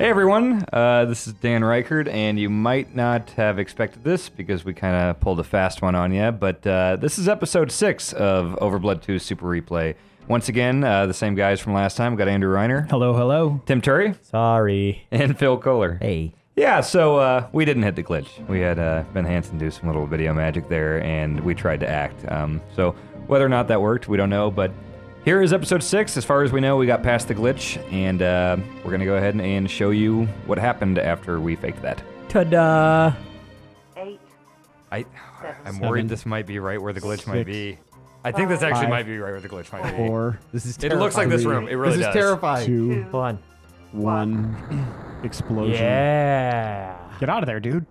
Hey everyone, this is Dan Ryckert, and you might not have expected this because we kind of pulled a fast one on you, but this is episode 6 of Overblood 2 Super Replay. Once again, the same guys from last time. We've got Andrew Reiner. Hello, hello. Tim Turi. Sorry. And Phil Kollar. Hey. Yeah, so we didn't hit the glitch. We had Ben Hansen do some little video magic there, and we tried to act. So whether or not that worked, we don't know, but here is episode 6. As far as we know, we got past the glitch, and we're gonna go ahead and show you what happened after we faked that. Ta-da! 8. I'm worried this might be right where the glitch might be. I think this actually might be right where the glitch might be. 4. This is terrifying. It looks like this room. It really does. This is terrifying. 2. Hold on. 1. Explosion. Yeah. Get out of there, dude.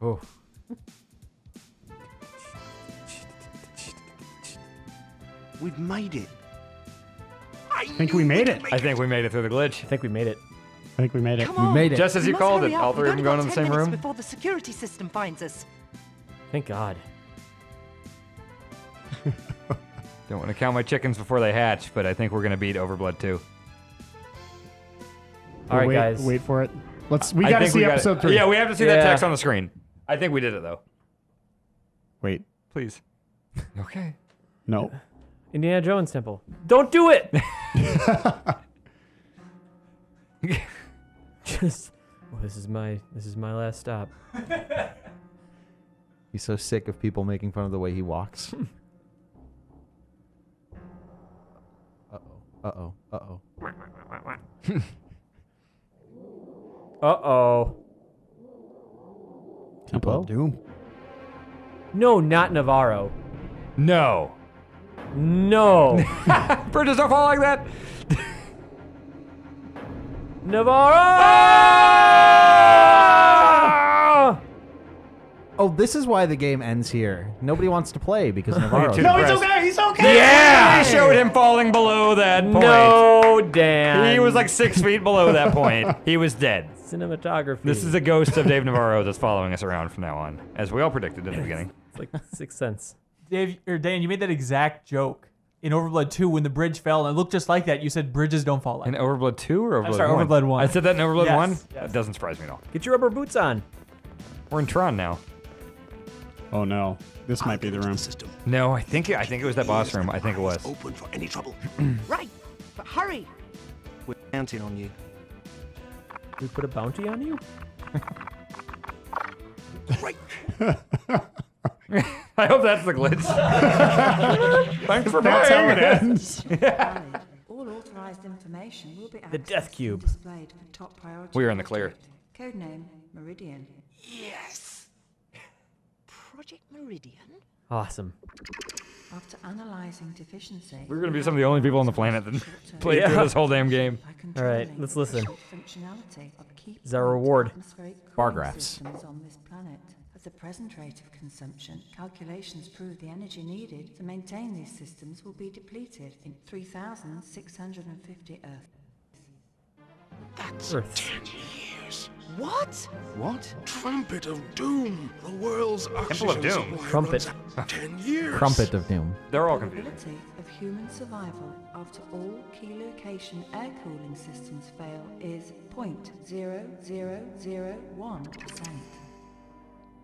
Oh. We've made it. I think we made it. I think we made it through the glitch. I think we made it. I think we made it. We made it. Just as you called it. All three of them going in the same room. Before the security system finds us. Thank God. Don't want to count my chickens before they hatch, but I think we're gonna beat Overblood 2. All right, guys. Wait for it. We gotta see episode 3. Yeah, we have to see that text on the screen. I think we did it though. Wait. Please. Okay. No. Indiana Jones temple. Don't do it! Just well, this is my last stop. He's so sick of people making fun of the way he walks. Uh-oh. Uh-oh. Uh-oh. Uh-oh. Temple of Doom. No, not Navarro. No. No. Bridges don't fall like that. Navarro! Oh, this is why the game ends here. Nobody wants to play because Navarro. No, he's okay. He's okay. Yeah, they showed him falling below that point. No, Dan. He was like 6 feet below that point. He was dead. Cinematography. This is the ghost of Dave Navarro that's following us around from now on, as we all predicted in the beginning. It's like Sixth Sense. Dave, or Dan, you made that exact joke in Overblood 2 when the bridge fell, and it looked just like that. You said bridges don't fall like that. In Overblood 2 or Overblood 1? I'm sorry, Overblood 1. I said that in Overblood 1? Yes. That doesn't surprise me at all. Get your rubber boots on. We're in Tron now. Oh no. This might be the room. No, I think it was that boss room. I think it was. Open for any trouble. Right, but hurry. We're counting on you. We put a bounty on you? Right. I hope that's the glitch. Thanks for playing. Yeah. All authorized information will be accessed. The death cube. Displayed for top priority. We are in the clear. Codename Meridian. Yes. Project Meridian. Awesome. After analyzing deficiency, we're gonna be some of the only people on the planet that played through this whole damn game. All right, let's listen. This is our reward. Bar graphs. The present rate of consumption, calculations prove the energy needed to maintain these systems will be depleted in 3,650 Earths. That's 10 years. What? What? Trumpet of Doom. The world's Temple of Doom. Trumpet. 10 years. Trumpet of Doom. They're all confused. The ability of human survival after all key location air cooling systems fail is 0.0001%.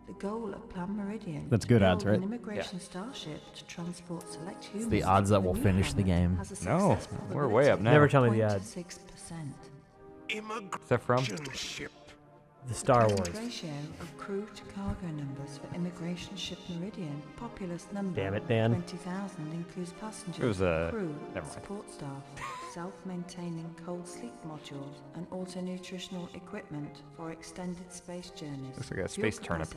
The goal of Plan Meridian. That's good odds, right? An immigration starship to transport select humans. It's the odds that will finish the game. No, we're way up now. Never tell me the odds. 6%. Is that from? The Star Wars. Ratio of crew to cargo numbers for immigration ship Meridian. Populous number. Damn it, Dan. 20,000 includes passengers. It was crew, support staff, self-maintaining cold sleep modules, and auto-nutritional equipment for extended space journeys. Looks like a space turnip.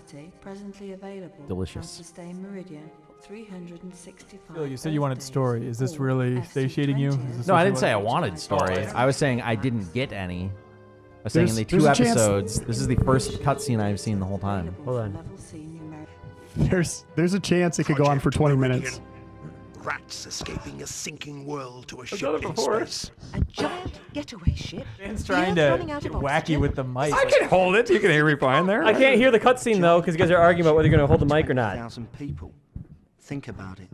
Presently available. Delicious. Sustain Meridian. 365. Phil, you said you wanted story. Is this really satiating you? No, I didn't say I wanted story. I was saying I didn't get any. I was saying in the 2 episodes, this is the first cutscene I've seen the whole time. Hold on. There's a chance it could go on for 20 minutes. Rats escaping a sinking world to a ship in space. A giant getaway ship. Dan's trying to get wacky with the mic. I can hold it. You can hear me fine there. I can't hear the cutscene though, because you guys are arguing about whether you're going to hold the mic or not. Think about it.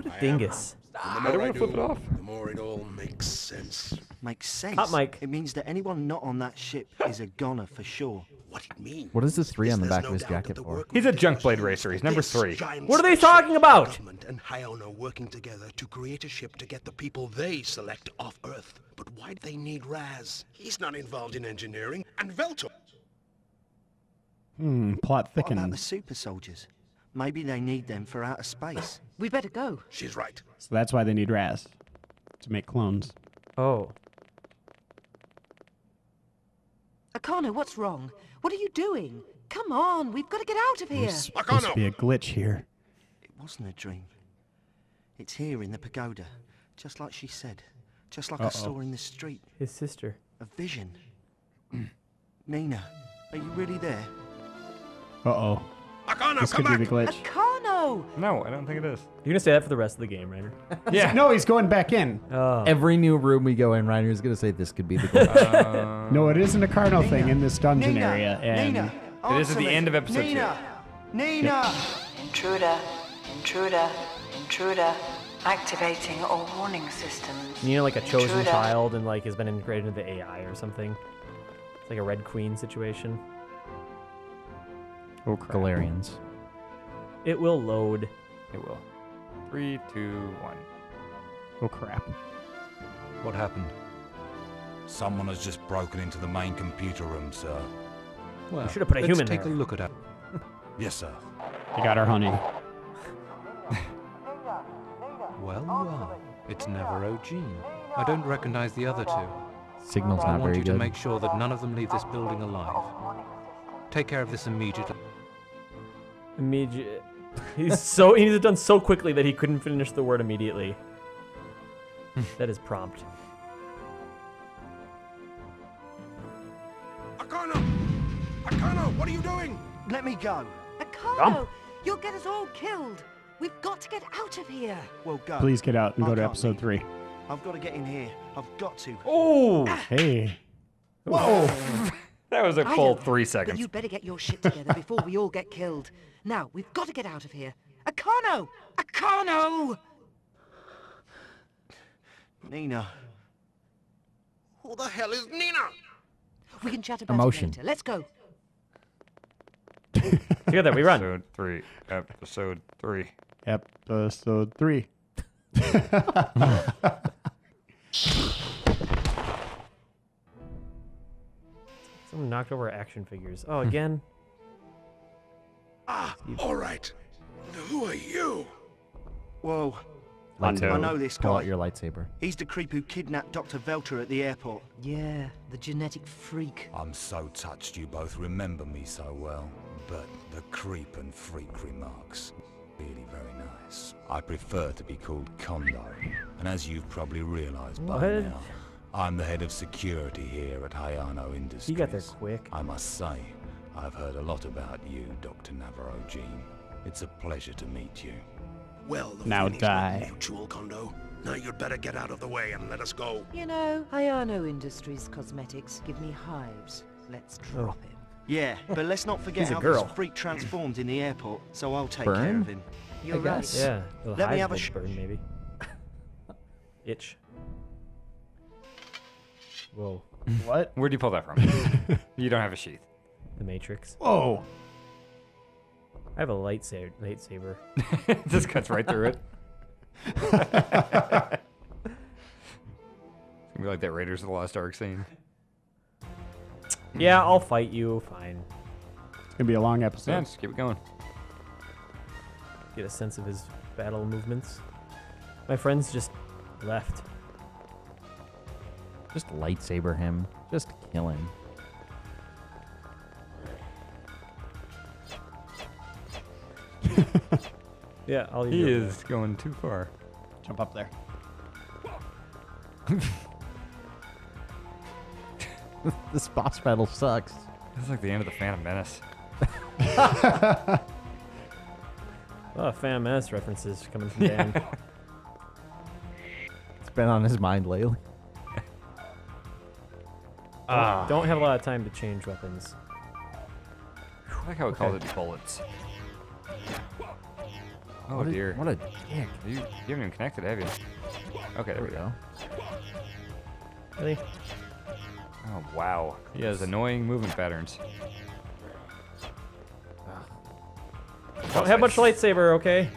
What a dingus. I don't want to flip it off. The more it all makes sense. Makes sense? Hot mic. It means that anyone not on that ship is a goner for sure. What it means? What is the 3 on the back of his jacket for? He's a junk blade racer. He's number 3. What are they talking about? Government and Hayano working together to create a ship to get the people they select off Earth. But why do they need Raz? He's not involved in engineering. And Velter. Hmm, plot thickens. What about the super soldiers? Maybe they need them for outer space. We better go. She's right. So that's why they need Raz. To make clones. Oh. Akana, what's wrong? What are you doing? Come on, we've got to get out of here. There's supposed to be a glitch here. It wasn't a dream. It's here in the pagoda. Just like she said. Just like I saw in the street. His sister. A vision. Nina, are you really there? Uh-oh. Akana, this could be the glitch. Akano! No, I don't think it is. You're gonna say that for the rest of the game, Reiner. Yeah. No, he's going back in. Oh. Every new room we go in, Reiner is gonna say this could be the glitch. No, it isn't a Carno thing in this dungeon area. And it is at the end of episode 2. Nina! Yep. Intruder, intruder, intruder. Activating all warning systems. You know, like a chosen child and like has been integrated into the AI or something. It's like a Red Queen situation. Oh, Galerians. It will load. It will. 3, 2, 1. Oh crap. What happened? Someone has just broken into the main computer room, sir. Well, we should have put a human there. Let's take a look at her. Yes, sir. They got our honey. Well, well. It's Navarro Jean. I don't recognize the other two. Signal's not very good. I want you to make sure that none of them leave this building alive. Take care of this immediately. Immediate. He's so he needs it done so quickly that he couldn't finish the word immediately. That is prompt. Akano! Akano, what are you doing? Let me go. Akano, you'll get us all killed. We've got to get out of here. Well, go. Please get out and go to episode 3. I've got to get in here. I've got to. Oh, hey. Whoa. That was a cold 3 seconds. You better get your shit together before we all get killed. Now, we've got to get out of here. Akano! Akano! Nina. Who the hell is Nina? We can chat about it later. Let's go. Together we run. Episode 3. Episode 3. Episode 3. Someone knocked over action figures. Oh, again? Ah, all right. Who are you? Whoa. I know this guy. Pull out your lightsaber. He's the creep who kidnapped Dr. Velter at the airport. Yeah, the genetic freak. I'm so touched you both remember me so well. But the creep and freak remarks, really very nice. I prefer to be called Kondo. And as you've probably realized by now, I'm the head of security here at Hayano Industries. You got there quick. I must say, I've heard a lot about you, Dr. Navarro Jean. It's a pleasure to meet you. Well, the mutual, Kondo. Now you'd better get out of the way and let us go. You know, Hayano Industries cosmetics give me hives. Let's drop him. Yeah, but let's not forget how this freak transformed in the airport, so I'll take care of him. You're right. Yeah. Let me have a burn, maybe. Itch. Whoa. What? Where'd you pull that from? You don't have a sheath. The Matrix. Whoa. I have a lightsaber. This cuts right through it. It's gonna be like that Raiders of the Lost Ark scene. Yeah, I'll fight you. Fine. It's gonna be a long episode. Yeah, just keep it going. Get a sense of his battle movements. My friends just left. Just lightsaber him. Just kill him. Yeah, I'll leave you is there. Going too far. Jump up there. This boss battle sucks. It's like the end of the Phantom Menace. A lot of Phantom Menace references coming from Dan. It's been on his mind lately. Don't have a lot of time to change weapons. I like how it calls it bullets. Oh, dear. What a dick. You haven't even connected, have you? Okay, there we go. Really? Oh, wow. He has annoying movement patterns. Don't have much lightsaber, okay?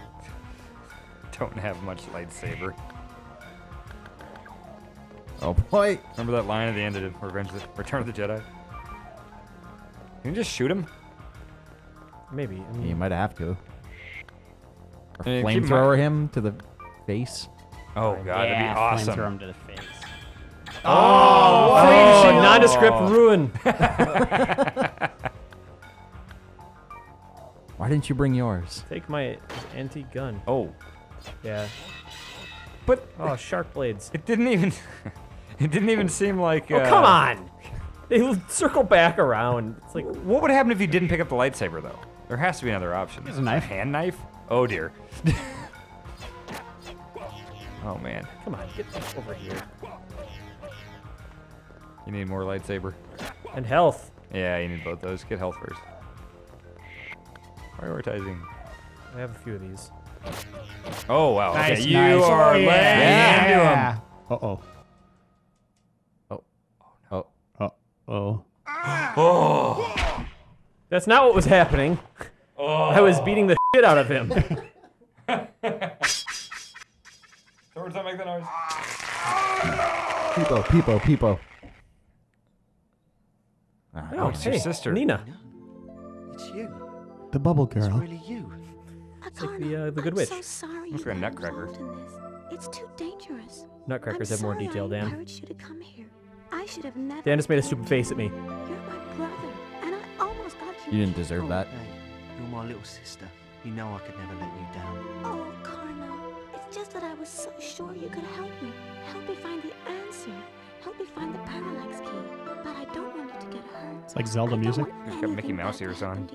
Don't have much lightsaber. Oh boy! Remember that line at the end of Return of the Jedi? Can you just shoot him? Maybe. I mean, you might have to. Or flamethrower him to the face. Oh god, that'd be awesome. Flamethrower him to the face. Oh, nondescript ruin. Why didn't you bring yours? Take my anti-gun. Oh. Yeah. But shark blades. It didn't even. It didn't even seem like. Oh, come on! They circle back around. It's like, what would happen if you didn't pick up the lightsaber, though? There has to be another option. There's a knife. Hand knife? Oh dear. Oh man. Come on, get over here. You need more lightsaber. And health. Yeah, you need both those. Get health first. Prioritizing. I have a few of these. Oh wow! Nice, okay, you are laying into him. Oh. That's not what was happening. Oh. I was beating the shit out of him. Swords don't make the noise. Peepo. Oh, it's your sister, Nina. It's you. The bubble girl. It's really you. It's like the Good Witch. So sorry. Looks like a nutcracker. It's too dangerous. Nutcrackers have more detail, Dan. Dan just made a stupid face at me. You're my brother, and I almost got you. You didn't deserve that. You're my little sister. You know I could never let you down. Oh, Carno, it's just that I was so sure you could help me. Help me find the answer. Help me find the parallax key. But I don't want you to get hurt. It's like Zelda music. It's got Mickey Mouse ears on.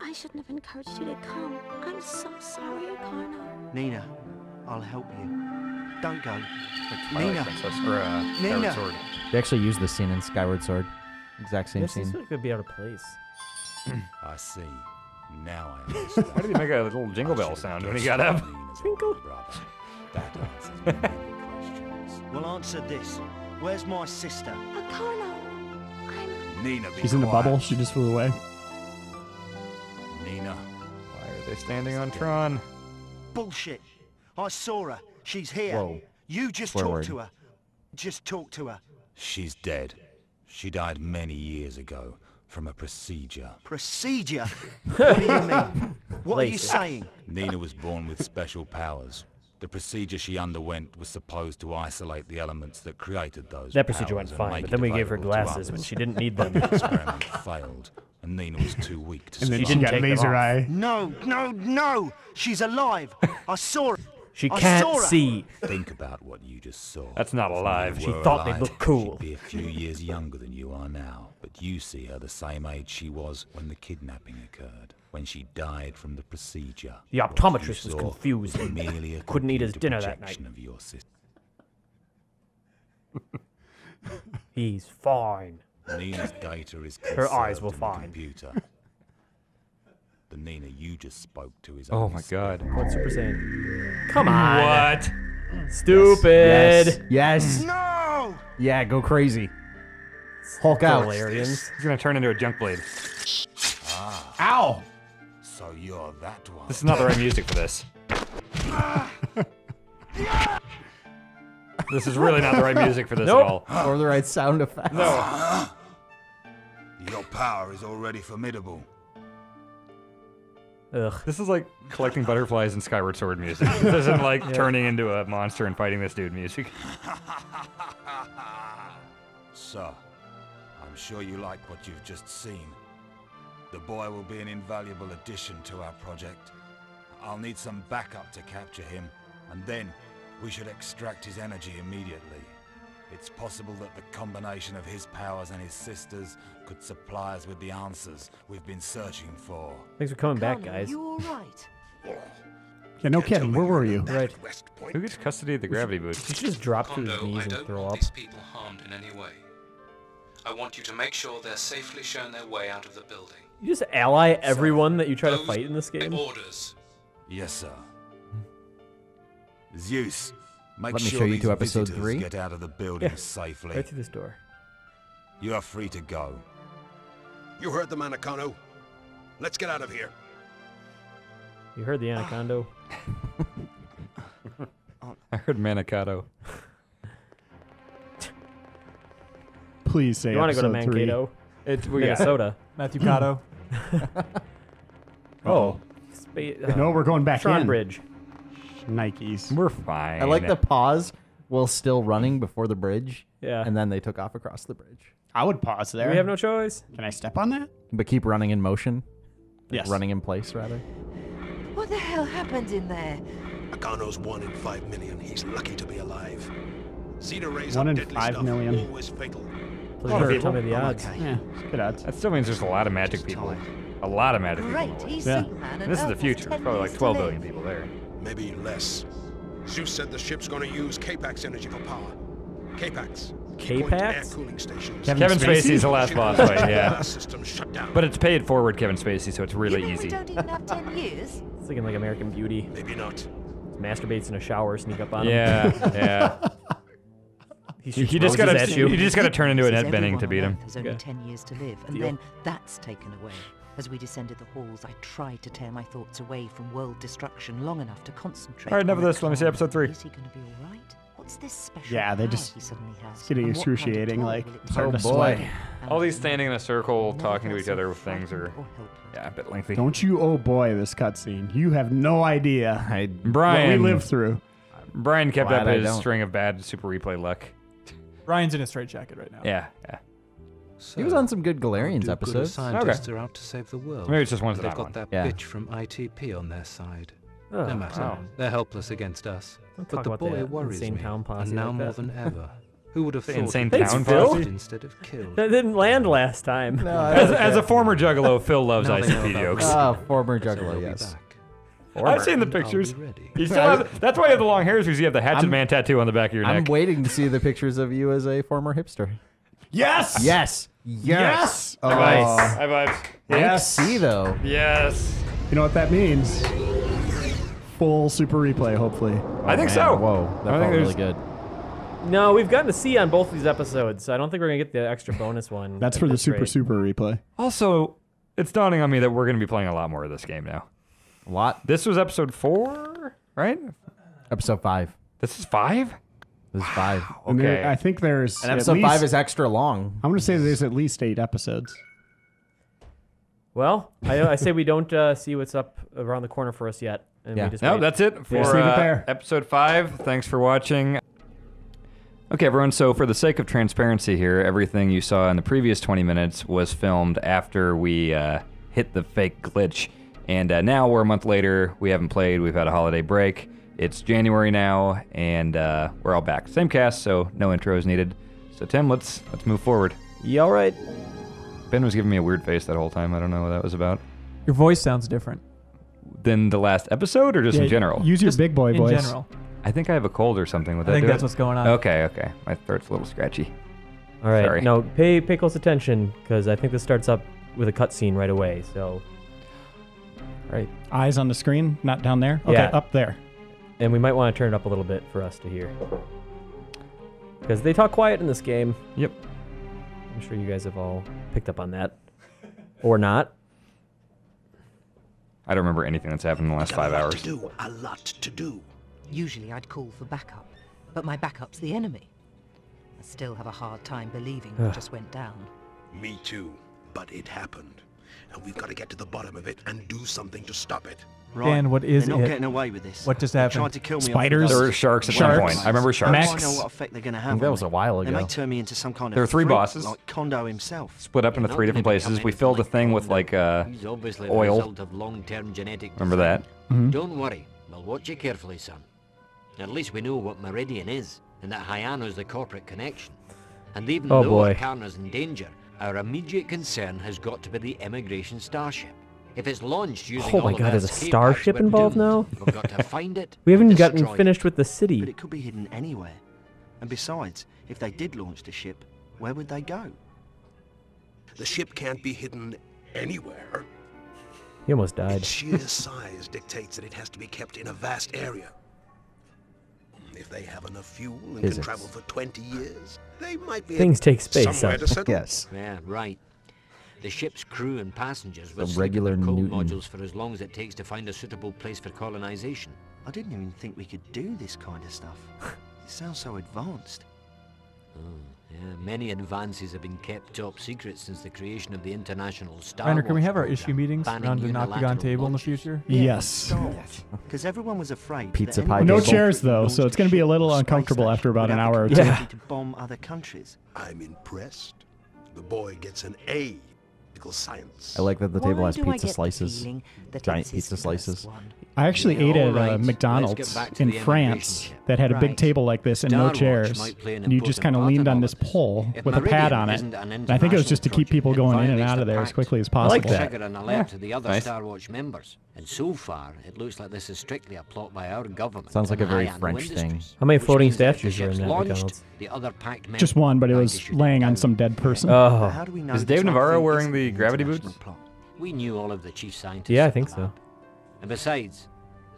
I shouldn't have encouraged you to come. I'm so sorry, Akana. Nina, I'll help you. Don't go. Nina. Nina. They actually used this scene in Skyward Sword. Exact same scene. This could be out of place. I see. Now I understand. Why did he make a little jingle bell sound when he got up? Twinkle. That answers my questions. Well, answer this. Where's my sister? Akana. Nina. She's in the bubble. She just flew away. Nina. Why are they standing on Tron? Bullshit. I saw her. She's here. Whoa. You just talk to her. Just talk to her. She's dead. She died many years ago from a procedure. Procedure? What do you mean? What are you saying? Nina was born with special powers. The procedure she underwent was supposed to isolate the elements that created those. That procedure went fine, but then we gave her glasses when she didn't need them. The experiment failed. And Nina was too weak to survive. And then she got laser eye. No! She's alive! I saw her! She can't see! Think about what you just saw. That's not alive. She thought they looked cool. She'd be a few years younger than you are now. But you see her the same age she was when the kidnapping occurred. When she died from the procedure. The optometrist was confused and couldn't eat his dinner that night. Of your sister. He's fine. Nina's data is her eyes will find. Computer. The Nina you just spoke to is. Oh my god. What's Super Saiyan? Come on. What? Stupid. Yes. No. Yeah, go crazy. Hulk out. Galerians. You're gonna turn into a junk blade. Ah. Ow. So you're that one. This is not the right music for this. This is really not the right music for this at all. Or the right sound effects. No. Your power is already formidable. Ugh. This is like collecting butterflies and Skyward Sword music. This isn't like turning into a monster and fighting this dude music. Sir, I'm sure you like what you've just seen. The boy will be an invaluable addition to our project. I'll need some backup to capture him, and then we should extract his energy immediately. It's possible that the combination of his powers and his sister's could supply us with the answers we've been searching for. Thanks for coming back, guys. You all right? Yeah, no kidding. Where were you? Right. Who gets custody of the gravity boot? He should just drop to his knees and throw up. These people harmed in any way. I want you to make sure they're safely shown their way out of the building. You just ally everyone that you try to fight in this game? Orders. Yes, sir. Zeus, make let me show you to episode 3. Get out of the building safely. Go through this door. You are free to go. You heard the Anacondo. Let's get out of here. You heard the Anacondo. I heard Manicato. Please say you want to go to Mankato. It's Minnesota. Matthew Cotto. Oh. No, we're going back in. Bridge. Nikes. We're fine. I like the pause while still running before the bridge. Yeah. And then they took off across the bridge. I would pause there. We have no choice. Can I step on that? But keep running in motion. Like running in place, rather. What the hell happened in there? Akano's 1 in 5 million. He's lucky to be alive. Cedar Ray's on deadly stuff, always fatal. Please never tell me the odds. Okay. Yeah, good odds. That still means there's a lot of magic people. A lot of magic people. Yeah. This is the future. There's probably like 12 billion people there. Maybe less. Zeus said the ship's going to use K-Pax energy for power. K-Pax. K-Pax? Kevin Spacey's the last boss fight, yeah. But it's paid forward Kevin Spacey, so it's really easy. We don't even have 10 years. It's looking like American Beauty. Maybe not. Masturbates in a shower, sneak up on him. Yeah, yeah. You just gotta turn into an Ed Benning to beat him. There's only 10 years to live, and then that's taken away. As we descended the halls, I tried to tear my thoughts away from world destruction long enough to concentrate. All right, nevertheless, let me see episode 3. Is he gonna be all right? What's this special? Yeah, they just it's getting excruciating. Like, oh boy, all these standing in a circle talking to each other with things are a bit lengthy. Don't you? Oh boy, this cutscene. You have no idea, Brian. What we lived through. Brian kept up his string of bad Super Replay luck. Brian's in a straitjacket right now. Yeah, yeah. So he was on some good Galerians episodes. Scientists are out to save the world. Maybe it's just one of the they've got that bitch from ITP on their side. Oh, no matter, they're helpless against us. Don't but the boy worries me, and now more than ever. Who would have thought insane town posse instead of killed? That didn't land last time. No, as a former juggalo, Phil loves ITP jokes. Former juggalo, yes. I've seen the pictures. You still have, that's why you have the long hair, because you have the Hatchet Man tattoo on the back of your neck. I'm waiting to see the pictures of you as a former hipster. Yes! Yes! Yes! Nice. High vibes. Yes. I see, though. Yes. You know what that means? Full Super Replay, hopefully. Oh, I think so. Whoa, that felt really good. No, we've gotten a C on both these episodes, so I don't think we're going to get the extra bonus one. That's for the Super Replay. Also, it's dawning on me that we're going to be playing a lot more of this game now. A lot. This was episode 4, right? Episode 5. This is 5? This is 5. Okay. And there, I think there's. And episode 5 is extra long. I'm gonna say there's at least 8 episodes. Well, I say we don't see what's up around the corner for us yet. And we just that's it for episode 5. Thanks for watching. Okay, everyone. So for the sake of transparency here, everything you saw in the previous 20 minutes was filmed after we hit the fake glitch. And now we're a month later, we haven't played, we've had a holiday break, it's January now, and we're all back. Same cast, so no intros needed. So Tim, let's move forward. You alright? Ben was giving me a weird face that whole time, I don't know what that was about. Your voice sounds different. Than the last episode, or just in general? Use your just big boy voice. In general. I think I have a cold or something with that. I think that's what's going on. Okay, okay. My throat's a little scratchy. Alright, sorry. No, pay close attention, because I think this starts up with a cutscene right away, so... Right. Eyes on the screen, not down there? Okay, up there. And we might want to turn it up a little bit for us to hear. Because they talk quiet in this game. Yep. I'm sure you guys have all picked up on that. Or not. I don't remember anything that's happened in the last 5 hours. A lot to do. Usually I'd call for backup, but my backup's the enemy. I still have a hard time believing what just went down. Me too, but it happened. And we've got to get to the bottom of it and do something to stop it. Right. Dan, what is they're not getting away with this. What just happened? Tried to kill me. Spiders? There were sharks at one point. I remember sharks. I don't know what effect they're going to have. That was a while ago. They may turn me into some kind of there were 3 bosses. Like Kondo himself. Split up into 3 different places. We filled a thing with like oil. Of long-term genetic remember that? Mm-hmm. Don't worry. We'll watch you carefully, son. At least we know what Meridian is and that Hayano's the corporate connection. And even though Carno's in danger, our immediate concern has got to be the emigration starship. If it's launched using is a starship involved now? We've got to find it. We haven't gotten finished with the city. But it could be hidden anywhere. And besides, if they did launch the ship, where would they go? The ship can't be hidden anywhere. He almost died. Its sheer size dictates that it has to be kept in a vast area. they have enough fuel and can travel for 20 years, they might be somewhere to settle. Yes. Yeah, right. The ship's crew and passengers will sleep in their cold modules for as long as it takes to find a suitable place for colonization. I didn't even think we could do this kind of stuff. It sounds so advanced. Oh, yeah, many advances have been kept top secret since the creation of the International Star Wars. Reiner, can we have our issue meetings around the Noctagon table in the future? Yes. Because everyone was afraid. Pizza pie. No chairs though, so it's going to be a little uncomfortable after about an hour or two. Yeah. To bomb other countries. I'm impressed. The boy gets an A. Science. I like that the table has pizza slices, giant pizza slices. I actually ate at a McDonald's in France that had a big table like this and no chairs, and you just kind of leaned on this pole with a pad on it. And I think it was just to keep people going in and out of there as quickly as possible. I like that. Nice. And so far, it looks like this is strictly a plot by our government. Sounds like a very French thing. How many floating statues are in that McDonald's? Just one, but it was laying on some dead person. Oh. Is Dave Navarro wearing the gravity boots? We knew all of the chief scientists. Yeah, I think so. And besides,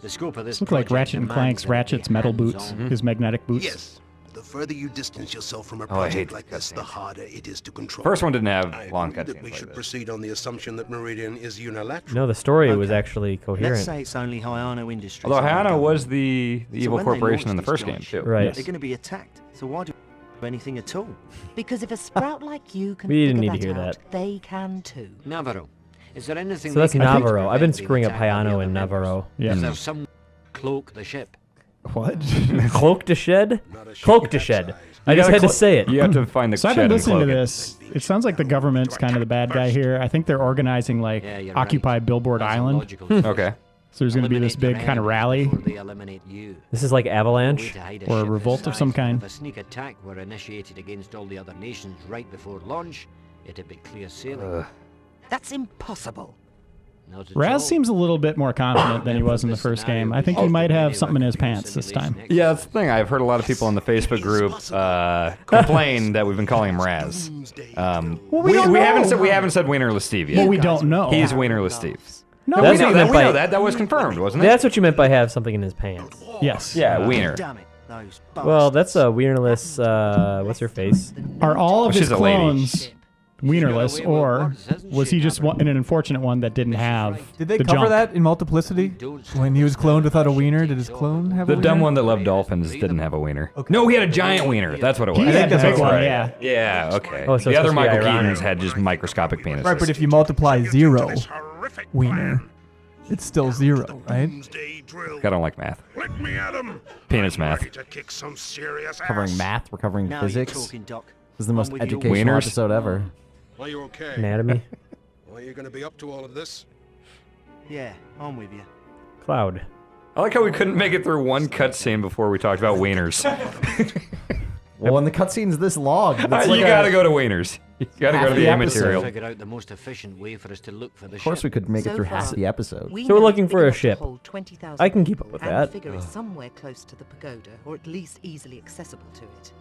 the scope of this look like Ratchet and Clank's Ratchet's metal boots, his magnetic boots. Yes. The further you distance yourself from a project like this, the harder it is to control. First one didn't have long cutscenes. We should proceed on the assumption that Meridian is unilateral. No, the story was actually coherent. Let's say it's only Hayano Industries. Although Hayano was the evil corporation in the first game, too. Right. They're going to be attacked. So why do anything at all? Because if a sprout like you can figure that out, they can too. Navarro, is there anything? So that's Navarro. I've been screwing up Hayano and Navarro. Yeah. Is there some cloak the ship? What? Cloak de shed? Cloak de shed. I just had to say it. You have to find the shed. So I've been listening to this. It sounds like the government's kind of the bad guy here. I think they're organizing, like, Occupy Billboard Island. Okay. So there's going to be this big kind of rally. This is like Avalanche or a revolt of some kind. If a sneak attack were initiated against all the other nations right before launch, it'd be clear sailing. That's impossible. Raz seems a little bit more confident than he was in the first game. I think he might have something in his pants this time. Yeah, that's the thing. I've heard a lot of people in the Facebook group complain that we've been calling him Raz. Well, we haven't said Wienerless Steve yet. Well, we don't know. He's Wienerless Steve. No, we know that. That was confirmed, wasn't it? That's what you meant by have something in his pants. Yes. Yeah, Wiener. Well, that's a Wienerless. What's her face? Are all of his clones Wienerless, or was he just in an unfortunate one that didn't have the Did they cover that in Multiplicity? When he was cloned without a wiener, did his clone have a wiener? The dumb one that loved dolphins didn't have a wiener. Okay. No, he had a giant wiener. That's what it was. He had the big one, yeah. Yeah, okay. Oh, so the other Michael Keatons had just microscopic penises. Right, but if you multiply zero wiener, it's still zero, right? I don't like math. Let me at him. Penis math. Covering math, we're covering physics. This is the most educational episode ever. Are you okay? Anatomy. Well, you're going to be up to all of this. Yeah, I'm with you. Cloud. I like how we couldn't make it through one cutscene before we talked about wieners. Well, and the cutscene's this long. Like you got to go to wieners. You got to go to the A material. Figured out the most efficient way for us to look for the ship. Of course, we could make it through half the episode. So we're looking for a ship. 20, I can keep up with that. Figaro is somewhere close to the pagoda, or at least easily accessible to it.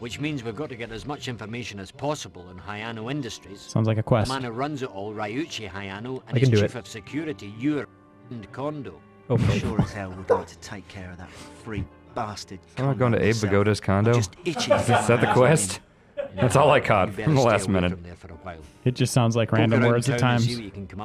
Which means we've got to get as much information as possible on Hayano Industries. Sounds like a quest. The man who runs it all, Ryuichi Hayano, and his chief of security, Yura and Kondo. Okay. Sure as hell we've got to take care of that free bastard. I'm not going to Abe Pagoda's condo. Is that the quest? That's all I caught from the last minute. It just sounds like random words at times.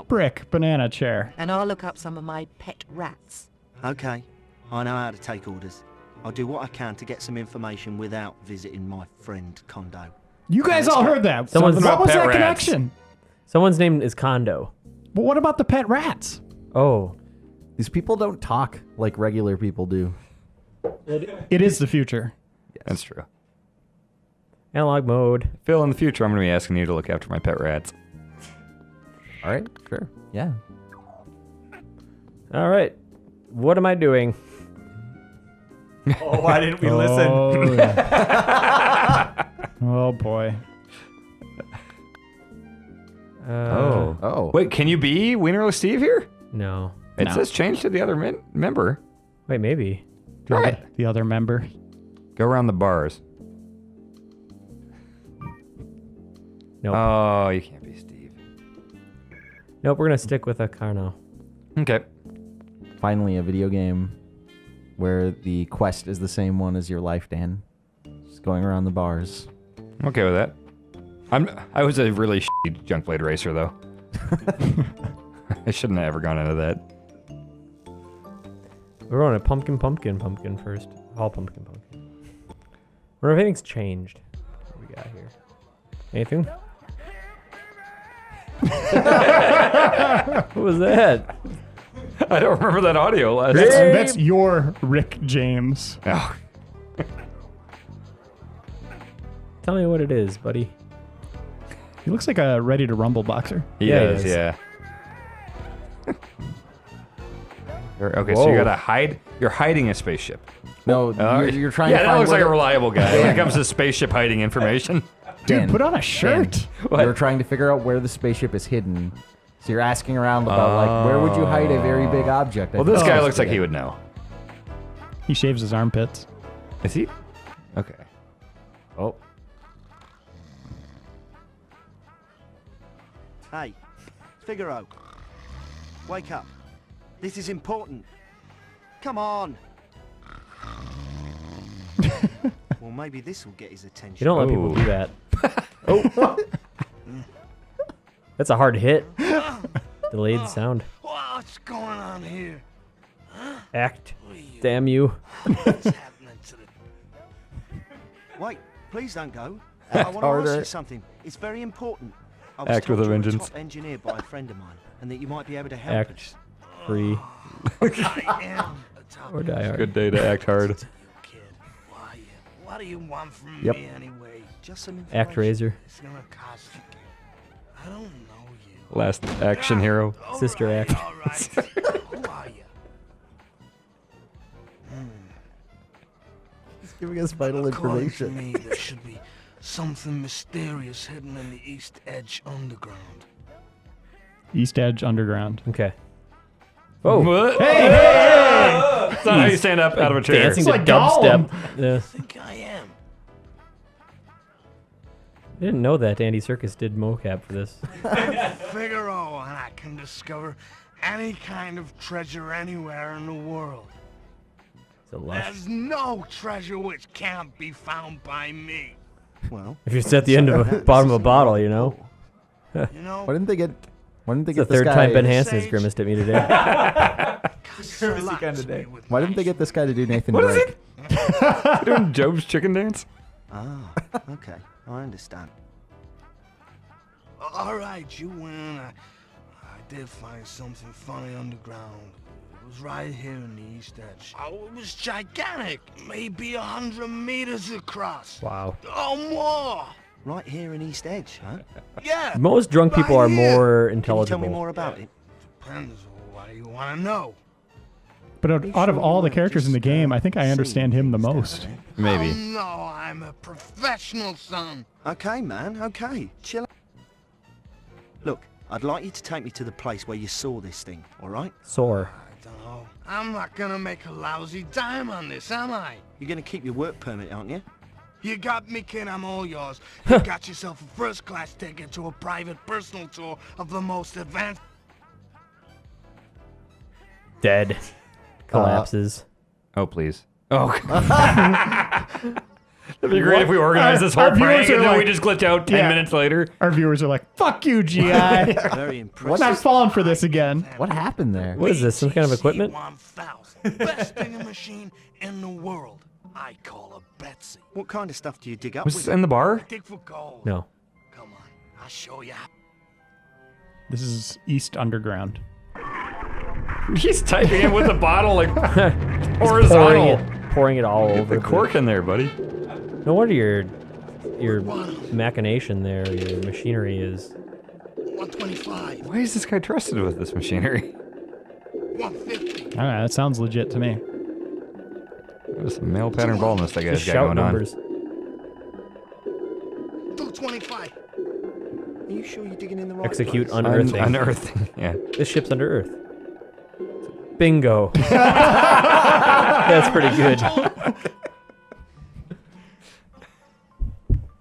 Brick, banana, chair. And I'll look up some of my pet rats. Okay, I know how to take orders. I'll do what I can to get some information without visiting my friend Kondo. You guys all heard that. What was that connection? Someone's name is Kondo. But what about the pet rats? Oh. These people don't talk like regular people do. It is the future. Yes. That's true. Analog mode. Phil, in the future, I'm going to be asking you to look after my pet rats. All right. Sure. Yeah. All right. What am I doing? Oh, why didn't we listen? Oh, yeah. Oh boy. Oh. Wait, can you be Wienerless Steve here? No. It says change to the other member. Wait, maybe. Right. The other member. Go around the bars. Nope. Oh, you can't be Steve. Nope, we're going to stick with a Carno. Okay. Finally, a video game. where the quest is the same one as your life, Dan. Just going around the bars. I'm okay with that. I was a really shitty junk blade racer, though. I shouldn't have ever gone into that. We're going to pumpkin first. All pumpkin. Where everything's changed. What do we got here? Anything? What was that? I don't remember that audio last time. That's your Rick James. Oh. Tell me what it is, buddy. He looks like a ready to rumble boxer. He is, yeah. Okay, whoa. So you gotta hide. You're hiding a spaceship. No, you're trying to find. Yeah, that looks like a reliable guy when it comes to spaceship hiding information. Dude, put on a shirt. You're trying to figure out where the spaceship is hidden. So you're asking around about, like, where would you hide a very big object? Well, this guy looks like he would know. He shaves his armpits. Is he? Okay. Oh. Hey, Figaro. Wake up. This is important. Come on. Well, maybe this will get his attention. You don't let people do that. Oh. That's a hard hit. Delayed sound. What's going on here? Huh? Act. Damn you. What's happening to the... Wait, please don't go. I want to ask you something. It's very important. I was Act with a vengeance. Top engineer by a friend of mine, and that you might be able to help. Act free. Or die hard. Good day to act hard. What do you want from me anyway? Just some information. Act Razor. It's gonna cost you. I don't know you. Last action hero. All Sister right, act. All right. Who are you? He's giving us vital information. According to me, there should be something mysterious hidden in the East Edge underground. East Edge underground. Okay. Oh. What? Hey! Hey! That's not how you stand up out of a chair. Dancing to like dubstep. Yeah. I think I am. I didn't know that Andy Serkis did mocap for this. Figaro, and I can discover any kind of treasure anywhere in the world. There's no treasure which can't be found by me. Well, if you set the end of a bottom of a bottle, you know. You know. Why didn't they get this guy? The third time Ben Hansen grimaced at me today. Why didn't they get this guy to do Nathan Drake? What is it? Doing Job's chicken dance? Ah, okay. I understand. All right, you win. I did find something funny underground. It was right here in the East Edge. Oh, it was gigantic. Maybe 100 meters across. Wow. Oh, more. Right here in East Edge, huh? Yeah. Most drunk people are more intelligible. Can you tell me more about it? Depends what you want to know. But out of all the characters in the game, I think I understand him the most. Maybe. Oh, no, I'm a professional, son. Okay, man, okay. Chill. Look, I'd like you to take me to the place where you saw this thing, all right? Sore. I don't know. I'm not going to make a lousy dime on this, am I? You're going to keep your work permit, aren't you? You got me, kid. I'm all yours. You got yourself a first-class ticket to a private personal tour of the most advanced... Dead. Collapses. Oh, please. Oh. That'd be great if we organized this whole prank and then we just glitch out 10 minutes later. Our viewers are like, fuck you, GI. Very impressive. I'm not falling for this again. What happened there? What is this? Some kind of equipment? Best thing machine in the world. I call a Betsy. What kind of stuff do you dig up? Was this in the bar? Dig for gold. No. Come on. I'll show you. This is East Underground. He's typing it with a bottle like horizontal. Pouring it all over. The cork in there, buddy. No wonder your machination there, your machinery is. 125. Why is this guy trusted with this machinery? 150. All right, that sounds legit to me. There's some male pattern baldness that guy's got going numbers. On. 225. Are you sure you're digging in the right Execute place? Unearthing. Unearthing. Yeah. This ship's under Earth. Bingo. That's pretty good.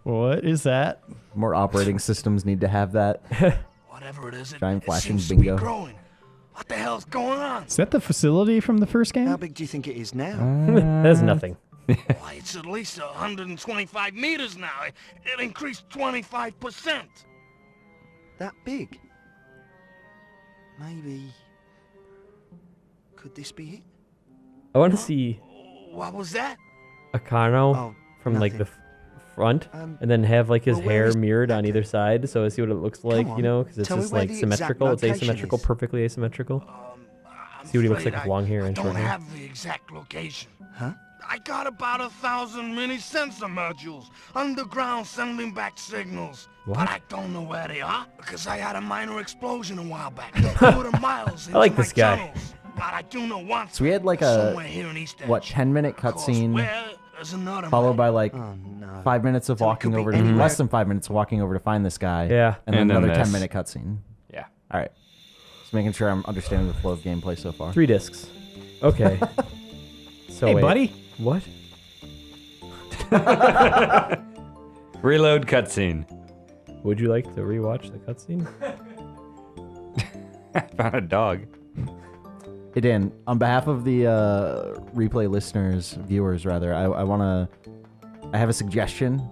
What is that? More operating systems need to have that. Whatever it is, giant flashing bingo. What the hell's going on? Is that the facility from the first game? How big do you think it is now? There's nothing. Why, it's at least 125 meters now. It increased 25%. That big? Maybe... Could this be it? I want to see... What was that? A Carno from like the front, and then have like his hair mirrored on either side, so I see what it looks like, you know, because it's just like symmetrical. It's asymmetrical, perfectly asymmetrical. See what he looks like with long hair and short hair. I don't have the exact location. Huh? I got about 1,000 mini sensor modules underground sending back signals. What? But I don't know where they are because I had a minor explosion a while back. Miles I like this guy. Tunnels, but I do know once. So we had like a what 10-minute cutscene followed by like 5 minutes of walking over to less than 5 minutes of walking over to find this guy. Yeah, and then another 10-minute cutscene. Yeah. All right. Just making sure I'm understanding the flow of gameplay so far. 3 discs. Okay. So hey, buddy. What? Reload cutscene. Would you like to rewatch the cutscene? I found a dog. Hey Dan, on behalf of the replay listeners, viewers rather, I have a suggestion.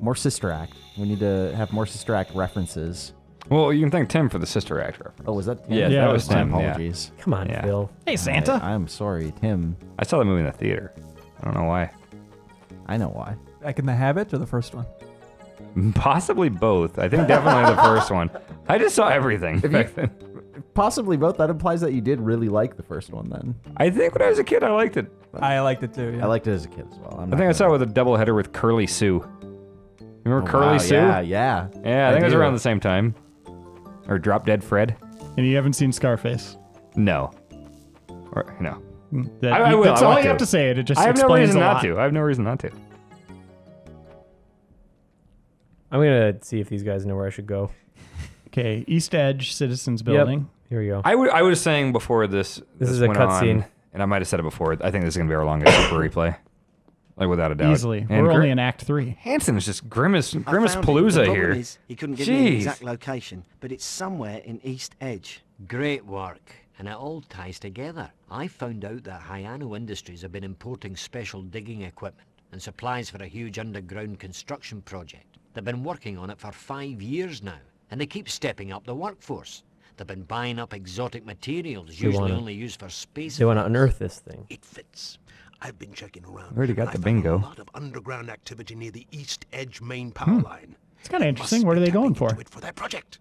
More Sister Act. We need to have more Sister Act references. Well, you can thank Tim for the Sister Act reference. Oh, was that Tim? Yeah, that was Tim. Apologies. Yeah. Come on, Phil. Hey, Santa. I'm sorry, Tim. I saw the movie in the theater. I don't know why. I know why. Back in the Habit or the first one? Possibly both. I think definitely the first one. I just saw everything back then. Possibly both. That implies that you did really like the first one then. I think when I was a kid, I liked it. I liked it too, yeah. I liked it as a kid as well. I think I saw it with a doubleheader with Curly Sue. Remember Curly Sue? Yeah, yeah. Yeah, I think it was around the same time. Or Drop Dead Fred. And you haven't seen Scarface? No. Or, no. I will. That's all you have to say. It just explains a lot. I have no reason not to. I have no reason not to. I'm going to see if these guys know where I should go. Okay. East Edge Citizens Building. Yep. Here we go. I was saying before this. This is a cutscene. And I might have said it before. I think this is going to be our longest Super Replay. Like, without a doubt. Easily. And we're only in Act 3. Hansen is just grimace palooza here. Is, he couldn't give me the exact location, but it's somewhere in East Edge. Great work. And it all ties together. I found out that Hayano Industries have been importing special digging equipment and supplies for a huge underground construction project. They've been working on it for 5 years now, and they keep stepping up the workforce. They've been buying up exotic materials, usually only used for space. They want to unearth this thing. It fits. I've been checking around. Already got the bingo. A lot of underground activity near the East Edge main power line. It's kind of interesting. What are they going for? For their project.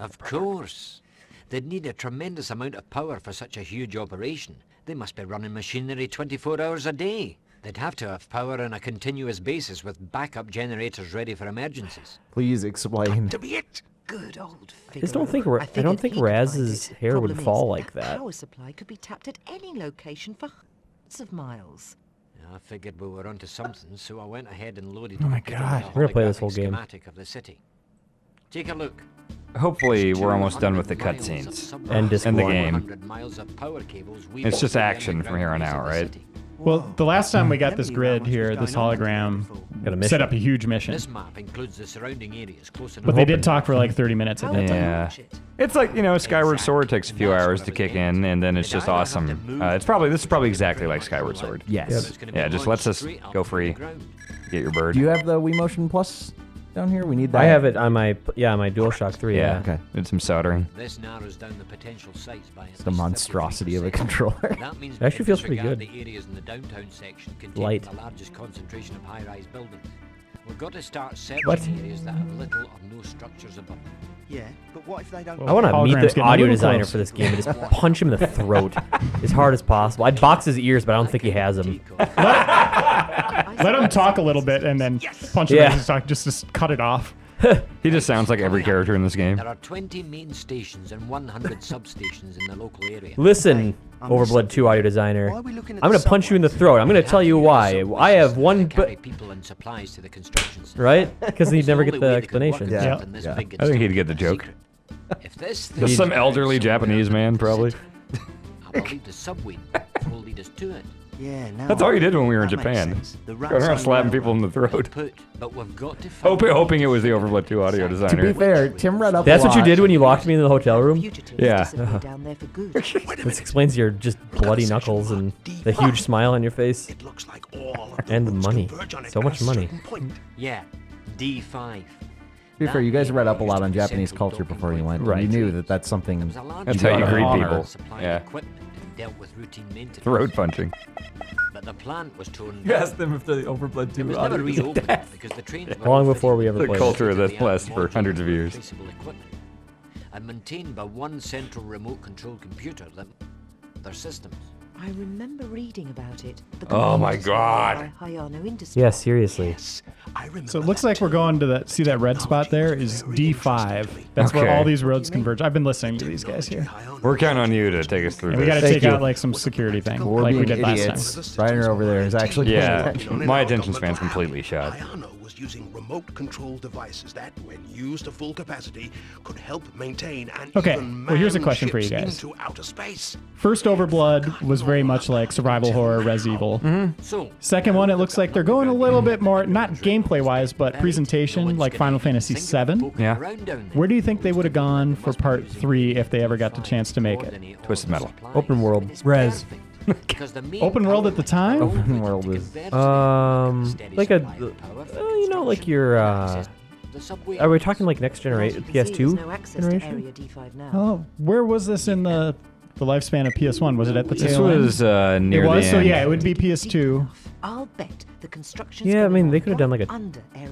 Of course. They'd need a tremendous amount of power for such a huge operation. They must be running machinery 24 hours a day. They'd have to have power on a continuous basis with backup generators ready for emergencies. Please explain. To be it. Good old Figaro. I don't think Raz's hair would fall like that. Power supply could be tapped at any location for of miles. I figured we were onto something, so I went ahead and loaded. Oh my god! We're gonna play this whole game. Schematic of the city. Take a look. Hopefully, we're almost done with the cutscenes and the game. Miles of power cables. It's just action from here on out, right? Well, the last time we got this grid here, this hologram set up a huge mission. This map includes the surrounding areas close enough. But they did talk for like 30 minutes at that time. It's like, you know, Skyward Sword takes a few hours to kick in, and then it's just awesome. This is probably exactly like Skyward Sword. Yes. Yeah, just lets us go free, get your bird. Do you have the Wii Motion Plus down here? We need that. I have it on my my DualShock 3. Yeah. Okay. Did some soldering. This narrows down the potential sites by the monstrosity of a controller. That means it actually feels pretty good. The areas in the downtown section contain the largest concentration of high-rise buildings. We've got to start searching areas that have little or no structures above them. Yeah, but what if they don't? I want to meet the audio designer for this game and just punch him in the throat as hard as possible. I'd box his ears, but I don't think he has them. Let him talk a little bit and then punch him in his talk. Just cut it off. He just sounds like every character in this game. There are 20 main stations and 100 substations in the local area. Listen, Overblood 2 audio designer, I'm going to punch you in the throat. I'm going to tell you why. I have one... people and supplies to the construction site. Right? Because he'd never get the explanation. Yeah. I think he'd get the joke. Just some elderly Japanese man, probably. I believe the subway will lead us to it. Yeah, no, that's all you did when we were in Japan. Going around slapping people in the throat. Hoping it was the Overblood 2 audio designer. To be fair, Tim read up that's what you did when you locked me in the hotel room? Yeah. This explains your just bloody knuckles and the huge smile on your face. It looks like all of and the money. So much money. Yeah, D5. To be fair, you guys read up a lot on Japanese culture before you went. Right. You knew that that's something... That's how you greet people. Yeah. Dealt with routine maintenance. Throat punching. But the plan was to you asked them if the Overblood 2 was never reopened because the trains long before we ever played. The culture of this lasted for hundreds of years. And maintained by one central remote control computer that their systems. I remember reading about it. Oh my God! Yeah, seriously. Yes, so it looks like we're going to that. See that red spot there is D5. That's okay. Where all these roads converge. I've been listening to these guys here. We're counting on you to take us through. And this. We got to take out like some security thing, we're like we did last time. Ryder over there is actually. Yeah, my attention span's completely shot. Was using remote control devices that, when used to full capacity, could help maintain and even well, here's a question for you guys. Outer space. First Overblood was very much like survival horror, Res Evil. Mm-hmm. Second one, it looks like they're going a little bit more, not gameplay-wise, but presentation, like Final Fantasy VII. Yeah. Where do you think they would have gone for Part 3 if they ever got the chance to make it? Twisted Metal. Open world. Res. Open world at the time? Open world is like a you know, like your are we talking like next generation PS2 generation? Oh, where was this in the lifespan of PS1? Was it at the tail end? This was near the end. It was, so yeah, it would be PS2. I'll bet the construction. Yeah, I mean they could have done like a